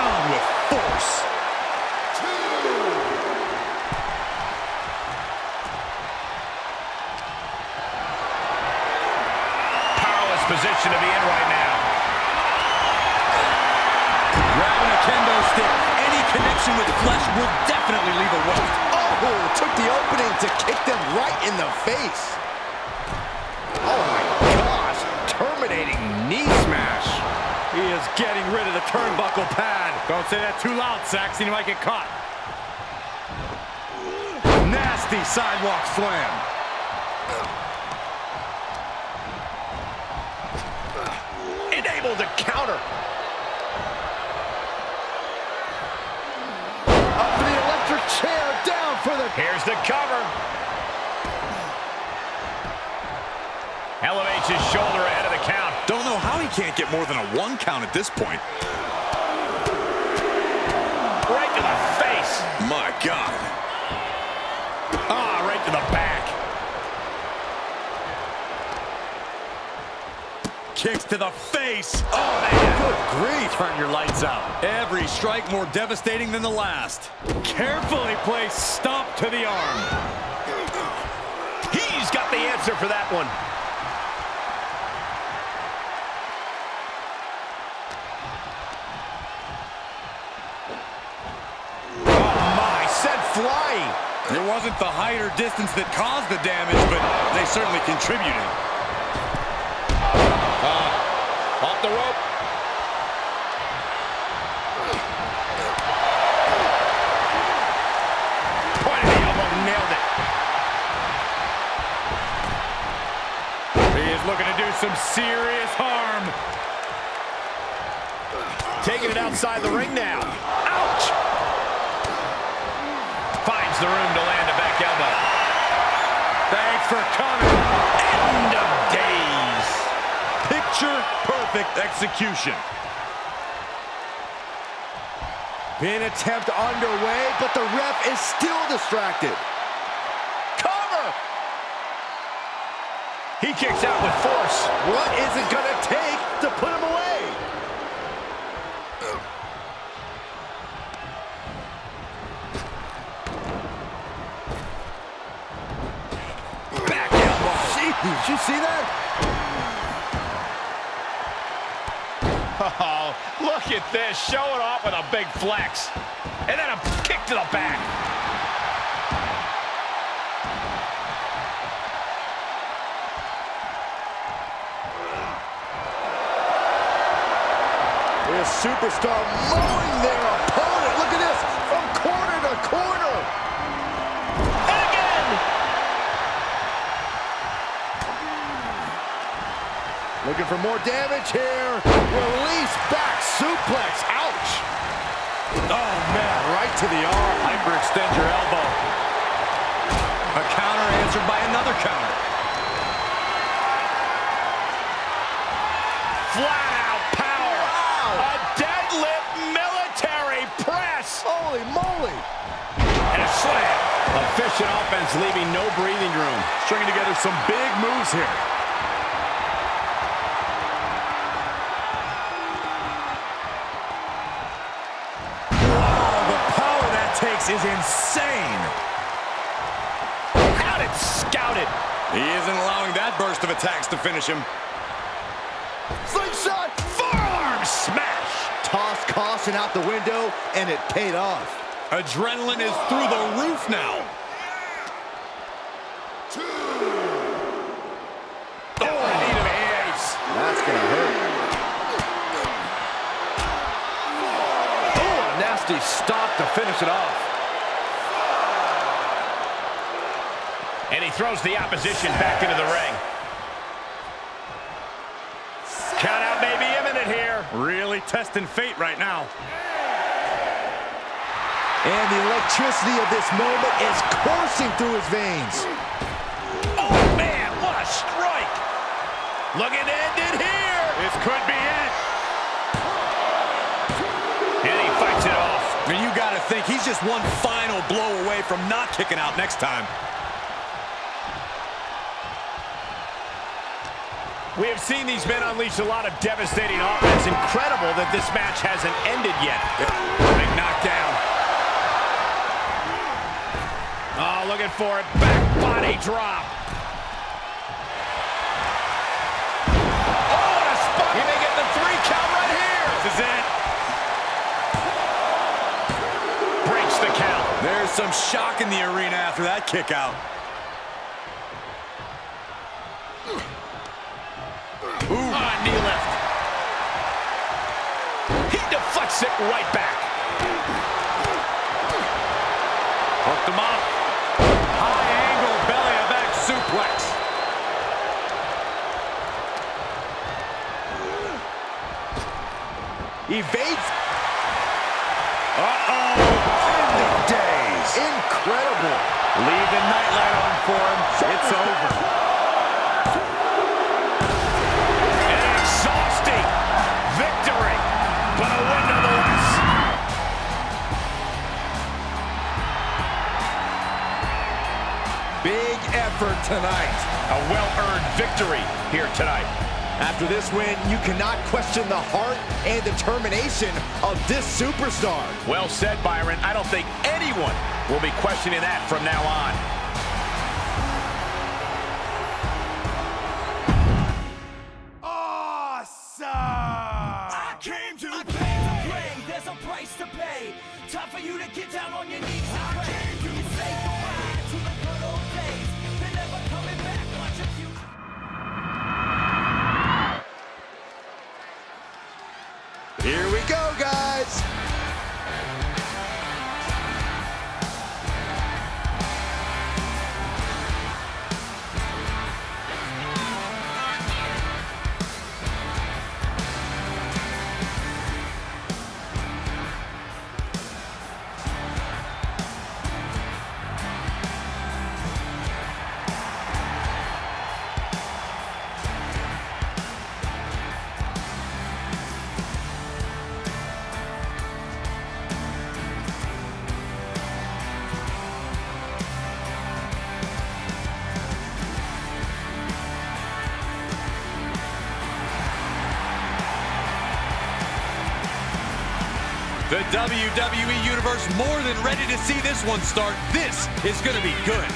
position to be in right now. Grabbing a kendo stick. Any connection with flesh will definitely leave a welt. Oh, took the opening to kick them right in the face. Oh, my gosh. Terminating knee smash. He is getting rid of the turnbuckle pad. Don't say that too loud, Saxon. You might get caught. Nasty sidewalk slam. Enabled to counter. Up for the electric chair, down for the... Here's the cover. Elevates his shoulder ahead of the count. Don't know how he can't get more than a one count at this point. Right to the face. My God. Ah, right to the back. Kicks to the face. Oh, man. Good grief. Turn your lights out. Every strike more devastating than the last. Carefully placed stomp to the arm. He's got the answer for that one. Flying. It wasn't the height or distance that caused the damage, but they certainly contributed. Uh, off the rope. Point of the elbow, nailed it. He is looking to do some serious harm. Taking it outside the ring now. Ouch! The room to land a back elbow. Thanks for coming. End of days. Picture perfect execution. Pin attempt underway, but the ref is still distracted. Cover. He kicks out with force. What is it going to take to put him away? Did you see that? Oh, look at this. Showing off with a big flex. And then a kick to the back. This superstar mowing their opponent. Look at this. From corner to corner. Looking for more damage here. Release back suplex. Ouch. Oh, man. Right to the arm. Hyperextend your elbow. A counter answered by another counter. Flat out power. Wow. A deadlift military press. Holy moly. And a slam. Efficient offense leaving no breathing room. Stringing together some big moves here. Is insane. Outed, scouted. He isn't allowing that burst of attacks to finish him. Slingshot, forearm smash. Toss caution out the window, and it paid off. Adrenaline is through the roof now. Two. Oh, I need an ace. That's gonna hurt. Oh, a nasty stop to finish it off. And he throws the opposition back into the ring. Count out may be imminent here. Really testing fate right now. And the electricity of this moment is coursing through his veins. Oh, man, what a strike. Looking to end it here. This could be it. And he fights it off. And you got to think he's just one final blow away from not kicking out next time. We have seen these men unleash a lot of devastating offense. Incredible that this match hasn't ended yet. Big knockdown. Oh, looking for it. Back body drop. Oh! some shock in the arena after that kick out. Ooh. Oh, knee lift. He deflects it right back. Hooked him up. High angle belly to back suplex. Evades. Uh-oh. End of days. Incredible. Leave the nightlight on for him. It's over. Big effort tonight. A well-earned victory here tonight. After this win, you cannot question the heart and determination of this superstar. Well said, Byron. I don't think anyone will be questioning that from now on. Awesome! I came to I pay. Came to play. There's a price to pay. Time for you to get down on your knees. I came to play. Here we go, guys. The W W E Universe more than ready to see this one start. This is going to be good.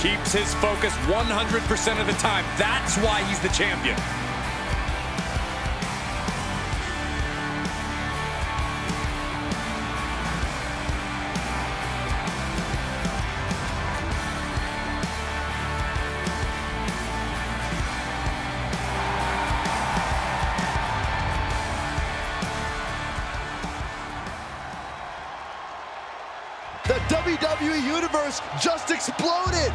Keeps his focus one hundred percent of the time. That's why he's the champion. The W W E Universe just exploded!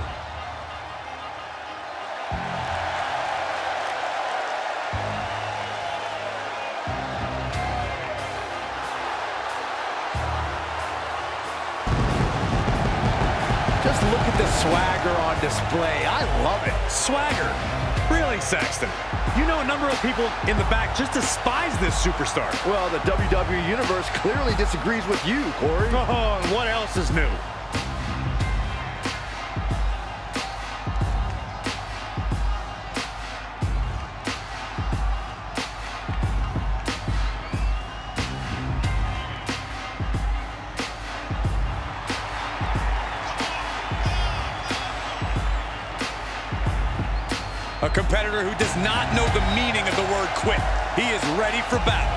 Just look at the swagger on display. I love it. Swagger. Really, Saxton? You know a number of people in the back just despise this superstar. Well, the W W E Universe clearly disagrees with you, Corey. Oh, and what else is new? A competitor who does not know the meaning of the word quit. He is ready for battle.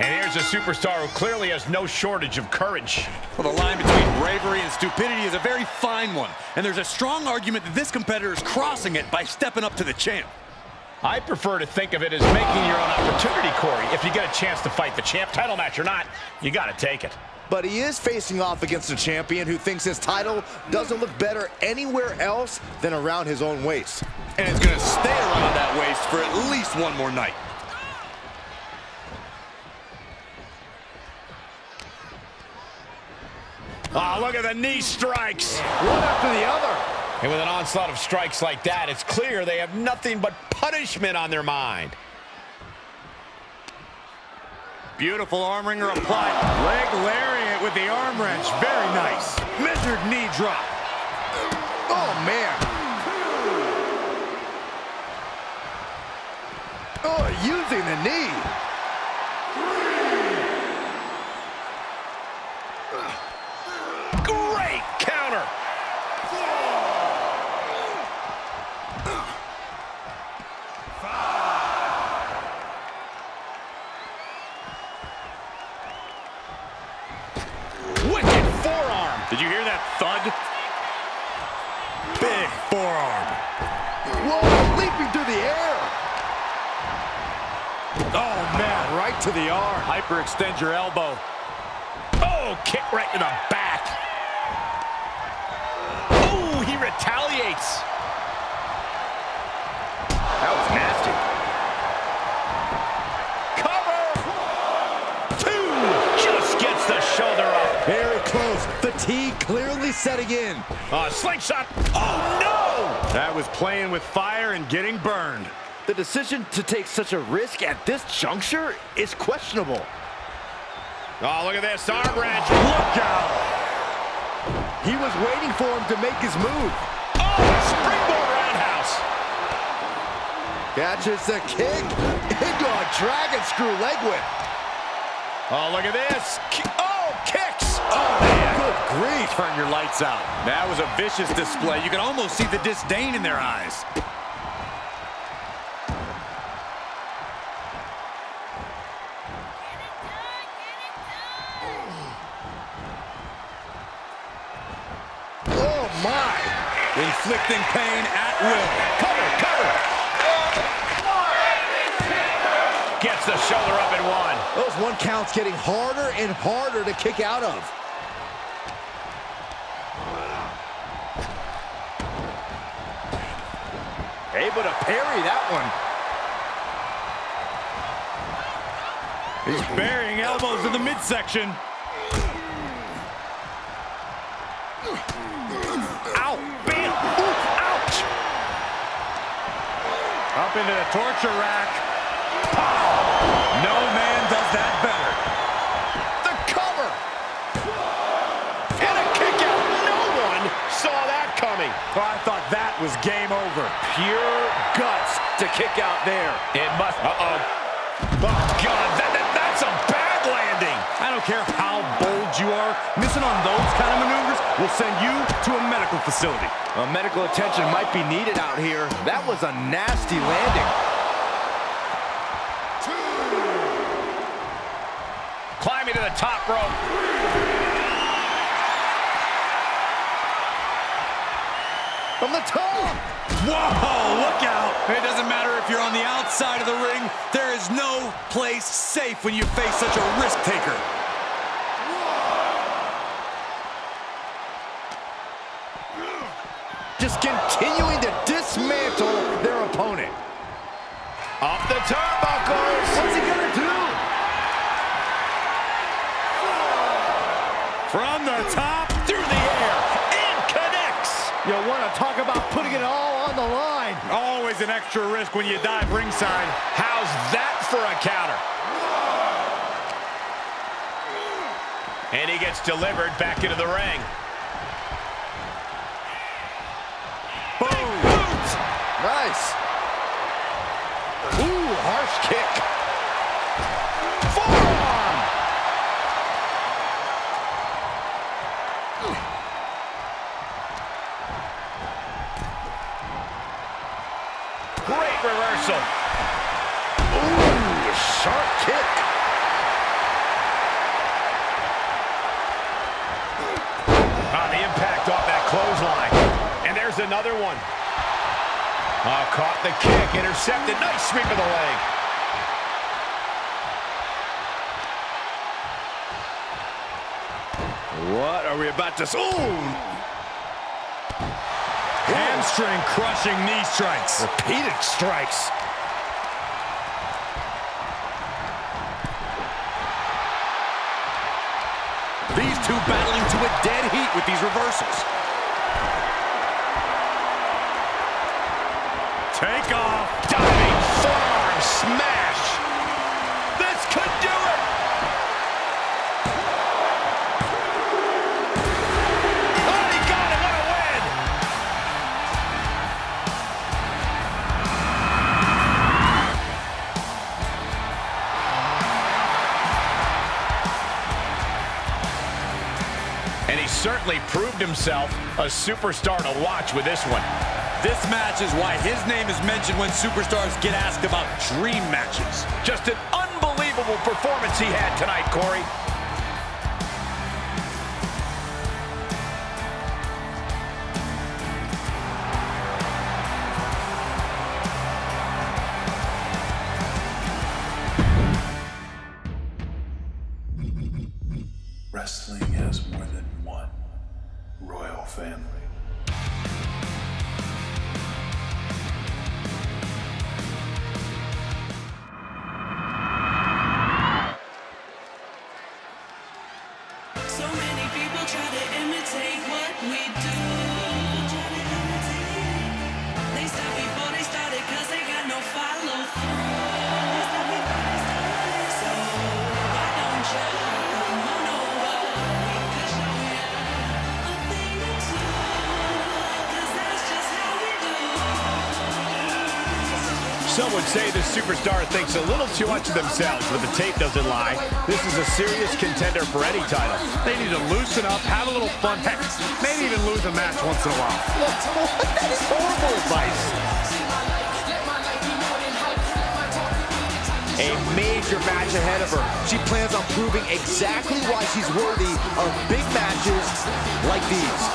And here's a superstar who clearly has no shortage of courage. Well, the line between bravery and stupidity is a very fine one. And there's a strong argument that this competitor is crossing it by stepping up to the champ. I prefer to think of it as making your own opportunity, Corey. If you get a chance to fight the champ, title match or not, you got to take it. But he is facing off against a champion who thinks his title doesn't look better anywhere else than around his own waist. And it's going to stay around that waist for at least one more night. Oh, look at the knee strikes. One after the other. And with an onslaught of strikes like that, it's clear they have nothing but punishment on their mind. Beautiful arm ringer applied. Leg lariat with the arm wrench. Very nice. Measured knee drop. Oh, man. Oh, using the knee. Did you hear that thud? Big forearm. Whoa, leaping through the air. Oh, man, right to the arm. Hyperextend your elbow. Oh, kick right to the back. Oh, he retaliates. That was nasty. Cover. Two. Just gets the shoulder up. Very close. Fatigue clearly setting in. Uh, slingshot. Oh, no! That was playing with fire and getting burned. The decision to take such a risk at this juncture is questionable. Oh, look at this. Arm wrench. Look out. He was waiting for him to make his move. Oh, springboard roundhouse. Catches the kick into a dragon screw leg whip. Oh, look at this. Oh, kicks. Oh, man. Good grief. Turn your lights out. That was a vicious display. You can almost see the disdain in their eyes. Oh, my. Inflicting pain at will. Cover, cover. Gets the shoulder up and one. Those one counts getting harder and harder to kick out of. Able to parry that one. He's burying elbows in the midsection. Ow! Bam! Ooh, ouch! Up into the torture rack. Pow! No man does that better. The cover! And a kick out. No one saw that coming. Oh, I thought that was game over. Pure guts to kick out there. It must. Uh-oh. Oh, God, that, that, that's a bad landing. I don't care how bold you are. Missing on those kind of maneuvers will send you to a medical facility. Well, medical attention might be needed out here. That was a nasty landing. Two. Climbing to the top rope. From the top. Whoa, look out. It doesn't matter if you're on the outside of the ring. There is no place safe when you face such a risk taker. Just continuing to dismantle their opponent. Up the turnbuckles. What's he going to do? From the top through the air. You want to talk about putting it all on the line. Always an extra risk when you dive ringside. How's that for a counter? And he gets delivered back into the ring. Boom. Boot. Nice. Ooh, harsh kick. Forearm. Reversal. Ooh, sharp kick. another one. Oh, caught the kick, intercepted. Nice sweep of the leg. What are we about to see? Hamstring crushing knee strikes. Repeated strikes. These two battling to a dead heat with these reversals. Take off. Diving forearm smash. This could do it. Oh, he got it. What a win. And he certainly proved himself a superstar to watch with this one. This match is why his name is mentioned when superstars get asked about dream matches. Just an unbelievable performance he had tonight, Corey. Wrestling has more than one royal family. So many people try to imitate what we do. They stopped before they started cause they got no follow through. So why don't you come on over? We could show you a thing or two, cause that's just how we do. Some would say the superstar thinks a little too much of themselves, but the tape doesn't lie. This is a serious contender for any title. They need to loosen up, have a little fun. Heck, maybe even lose a match once in a while. That is horrible advice. A major match ahead of her. She plans on proving exactly why she's worthy of big matches like these.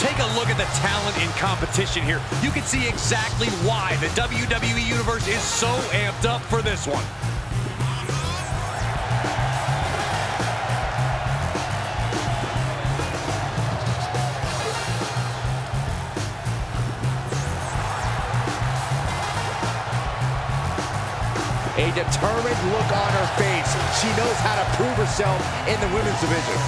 Take a look at the talent in competition here. You can see exactly why the W W E Universe is so amped up for this one. A determined look on her face. She knows how to prove herself in the women's division.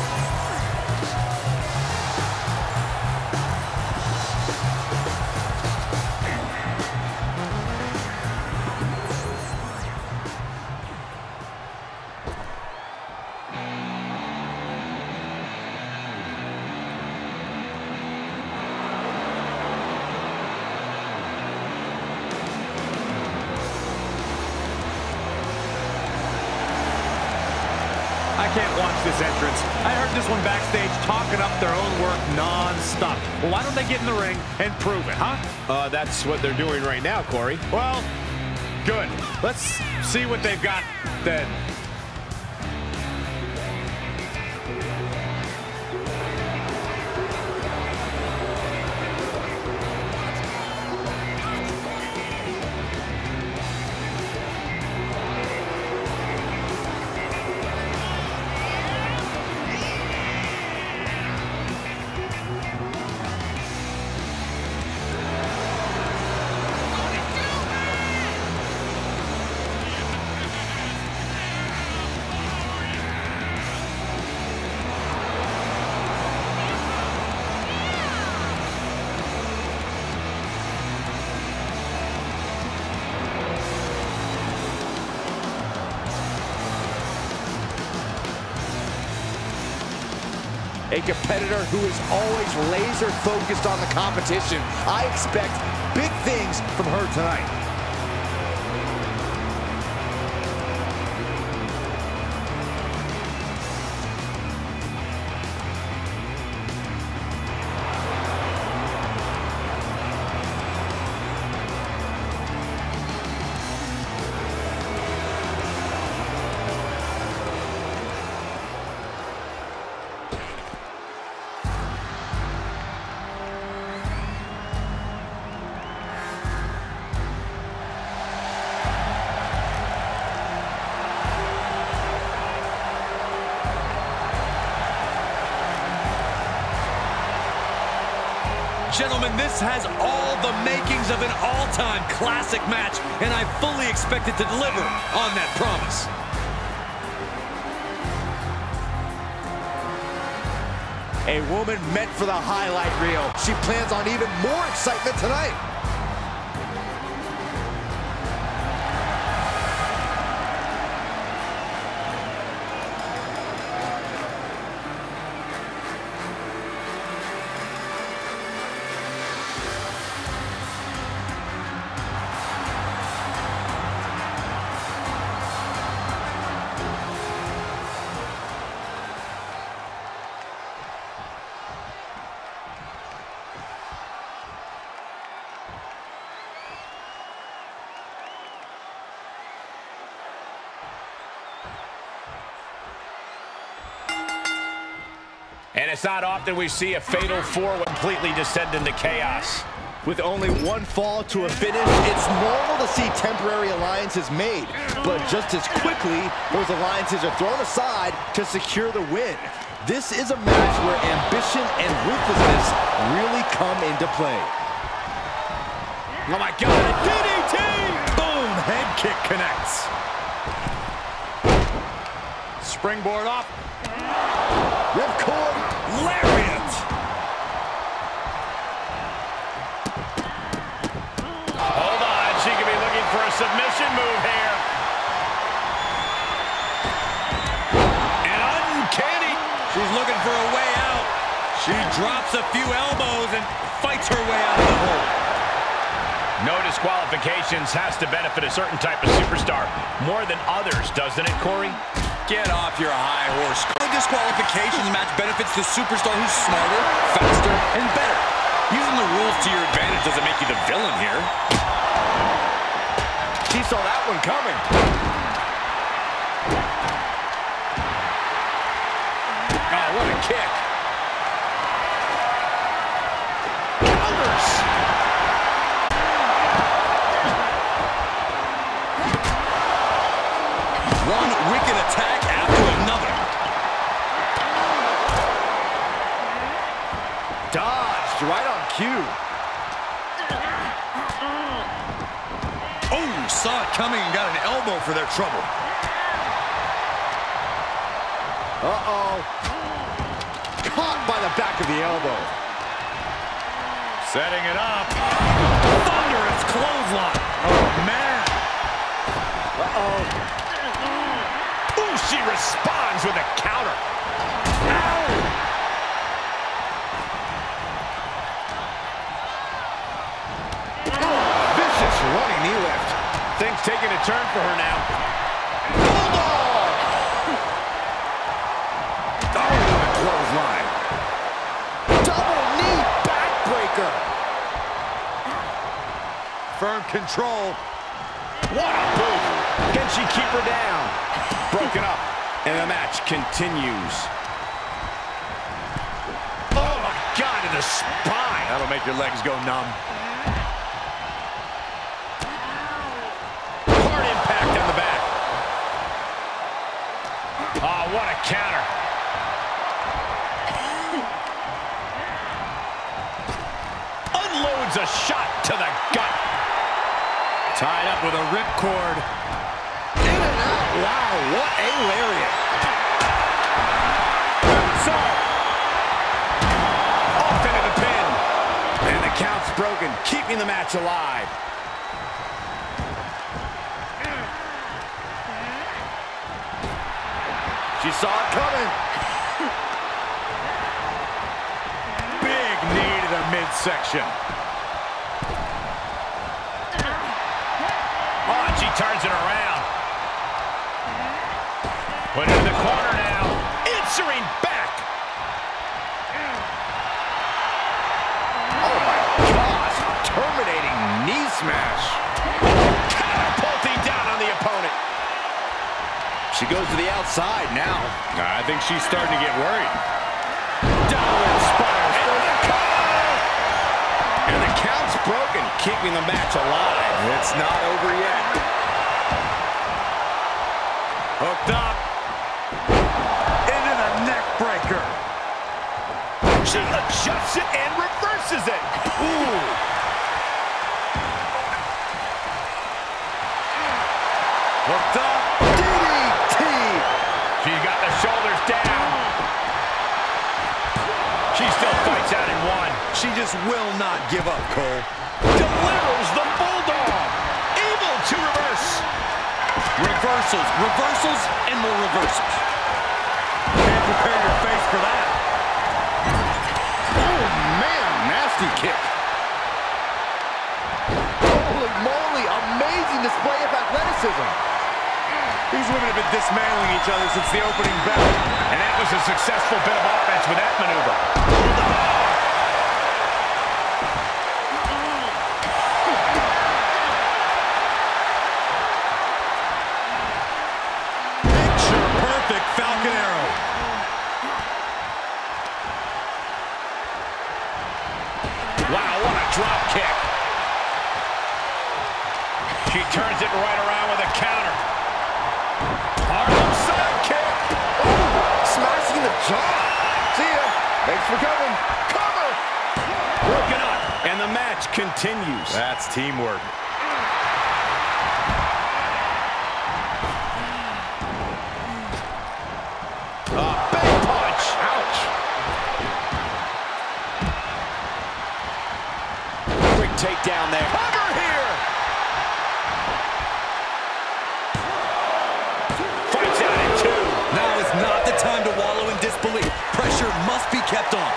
I can't watch this entrance. I heard this one backstage talking up their own work non-stop. Well, why don't they get in the ring and prove it, huh? Uh, that's what they're doing right now, Corey. Well, good. Let's see what they've got then. A competitor who is always laser focused on the competition. I expect big things from her tonight. and gentlemen, this has all the makings of an all-time classic match, and I fully expect it to deliver on that promise. A woman meant for the highlight reel. She plans on even more excitement tonight. And it's not often we see a fatal four-way completely descend into chaos. With only one fall to a finish, it's normal to see temporary alliances made, but just as quickly, those alliances are thrown aside to secure the win. This is a match where ambition and ruthlessness really come into play. Oh my God, D D T! Boom, head kick connects. Springboard up. Ripcord lariat. Hold on, she could be looking for a submission move here. And uncanny. She's looking for a way out. She drops a few elbows and fights her way out of the hole. No disqualifications has to benefit a certain type of superstar more than others, doesn't it, Corey? Get off your high horse. The disqualifications match benefits the superstar who's smarter, faster, and better. Using the rules to your advantage doesn't make you the villain here. She saw that one coming. Oh, what a kick. Counters. One wicked attack after another. Dodged right on cue. Oh, saw it coming and got an elbow for their trouble. Uh-oh. Caught by the back of the elbow. Setting it up. Thunderous clothesline. Oh, man. Uh-oh. Ooh, she responds with a counter. Ow! Oh, vicious running knee lift. Things taking a turn for her now. Bulldog! Oh, with a clothesline. Double knee backbreaker. Firm control. What a boot! Can she keep her down? Broken up, and the match continues. Oh my God, to the spine! That'll make your legs go numb. Hard impact on the back. Oh, what a counter! Unloads a shot to the gut. Tied up with a ripcord. In and out. Wow, what a lariat. So, off into the pin. And the count's broken, keeping the match alive. She saw it coming. Big knee to the midsection. She turns it around. Put it in the corner now. Answering back. Oh, my gosh. Terminating knee smash. Catapulting down on the opponent. She goes to the outside now. I think she's starting to get worried. Downward spiral. And the count's broken, keeping the match alive. It's not over yet. Hooked up. Into the neck breaker. position, adjusts it, and reverses it. Ooh. Hooked up. D D T. She got the shoulders down. She still fights out in one. She just will not give up, Cole. Delivers the Bulldog. Able to reverse. Reversals, reversals, and more reversals. Can't prepare your face for that. Oh, man, nasty kick. Holy moly, amazing display of athleticism. These women have been dismantling each other since the opening bell. And that was a successful bit of offense with that maneuver. Picture perfect Falcon Arrow. Wow, what a drop kick. She turns it right around with a counter. Hard side kick. Ooh, smashing the jaw. See ya. Thanks for coming. Cover. Broken up. And the match continues. That's teamwork. Takedown there. Cover here! Fights out at two. Now is not the time to wallow in disbelief. Pressure must be kept on.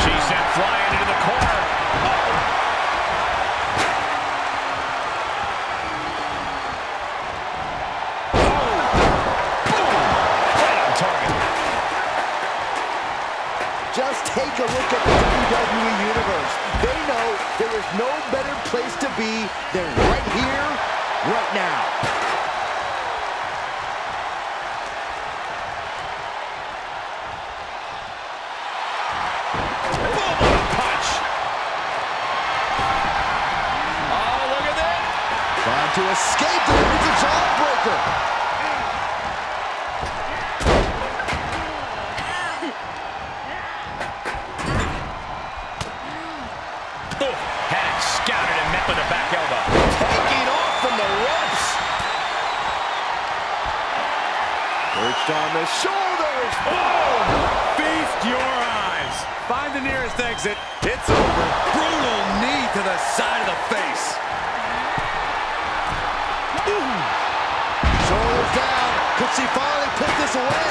She sent flying into the corner. Take a look at the W W E Universe. They know there is no better place to be than right here, right now. Boom! Punch! Oh, look at that! Trying to escape it. It's a jawbreaker. On the shoulders. Boom! Feast your eyes. Find the nearest exit. It's over. Brutal knee to the side of the face. Ooh. Shoulders down. Could she finally put this away?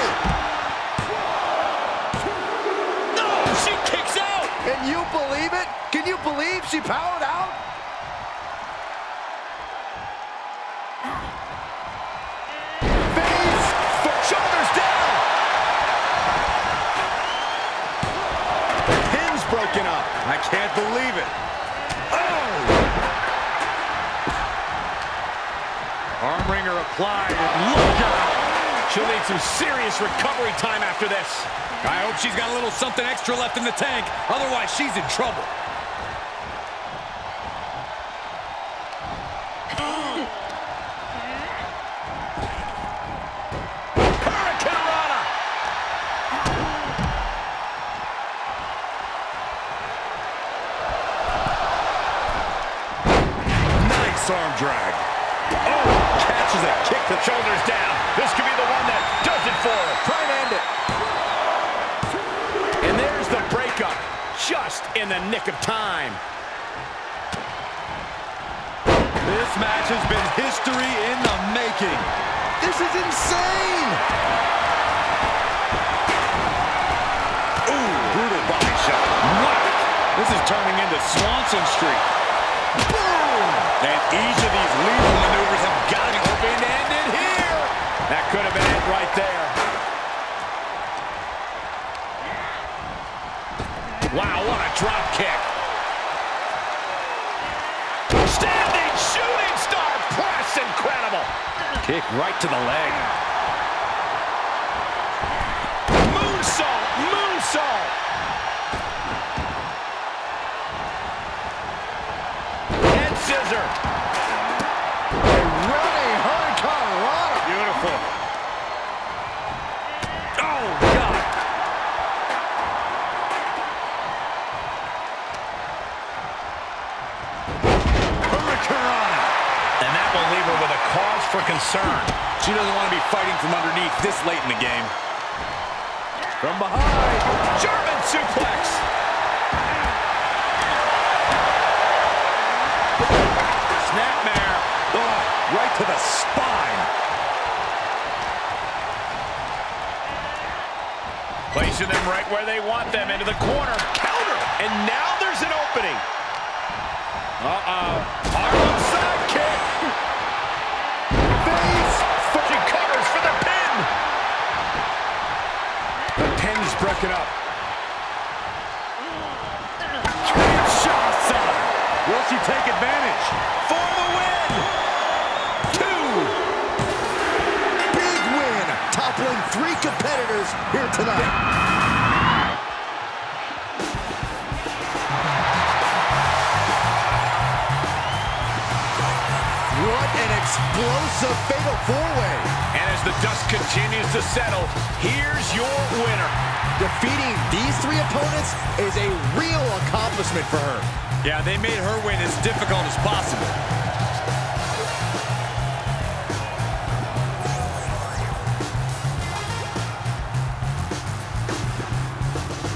No! She kicks out! Can you believe it? Can you believe she powered out? Up. I can't believe it. Oh! Arm ringer applied. Look out! She'll need some serious recovery time after this. I hope she's got a little something extra left in the tank. Otherwise, she's in trouble. Arm drag. Oh, catches it. Kick the shoulders down. This could be the one that does it for her. Try and end it. And there's the breakup. Just in the nick of time. This match has been history in the making. This is insane. Ooh, brutal body shot. Wow. This is turning into Swanson Street. Boom! And each of these lethal maneuvers have got to open and end here. That could have been it right there. Wow, what a drop kick. Standing shooting star press, incredible. Kick right to the leg. Moonsault, moonsault. Scissor. A running hurricane run. Beautiful. doesn't want to be fighting from underneath this late in the game. From behind, German suplex. Snapmare, oh, right to the spine. Placing them right where they want them, into the corner. Counter, and now there's an opening. Uh-oh. Arnold sidekick. Face. She covers for the pin. The pin's broken up. Can't shot center. Will she take advantage? For the win. Two. Big win. Toppling three competitors here tonight. Explosive fatal four-way. And as the dust continues to settle, here's your winner. Defeating these three opponents is a real accomplishment for her. Yeah, they made her win as difficult as possible.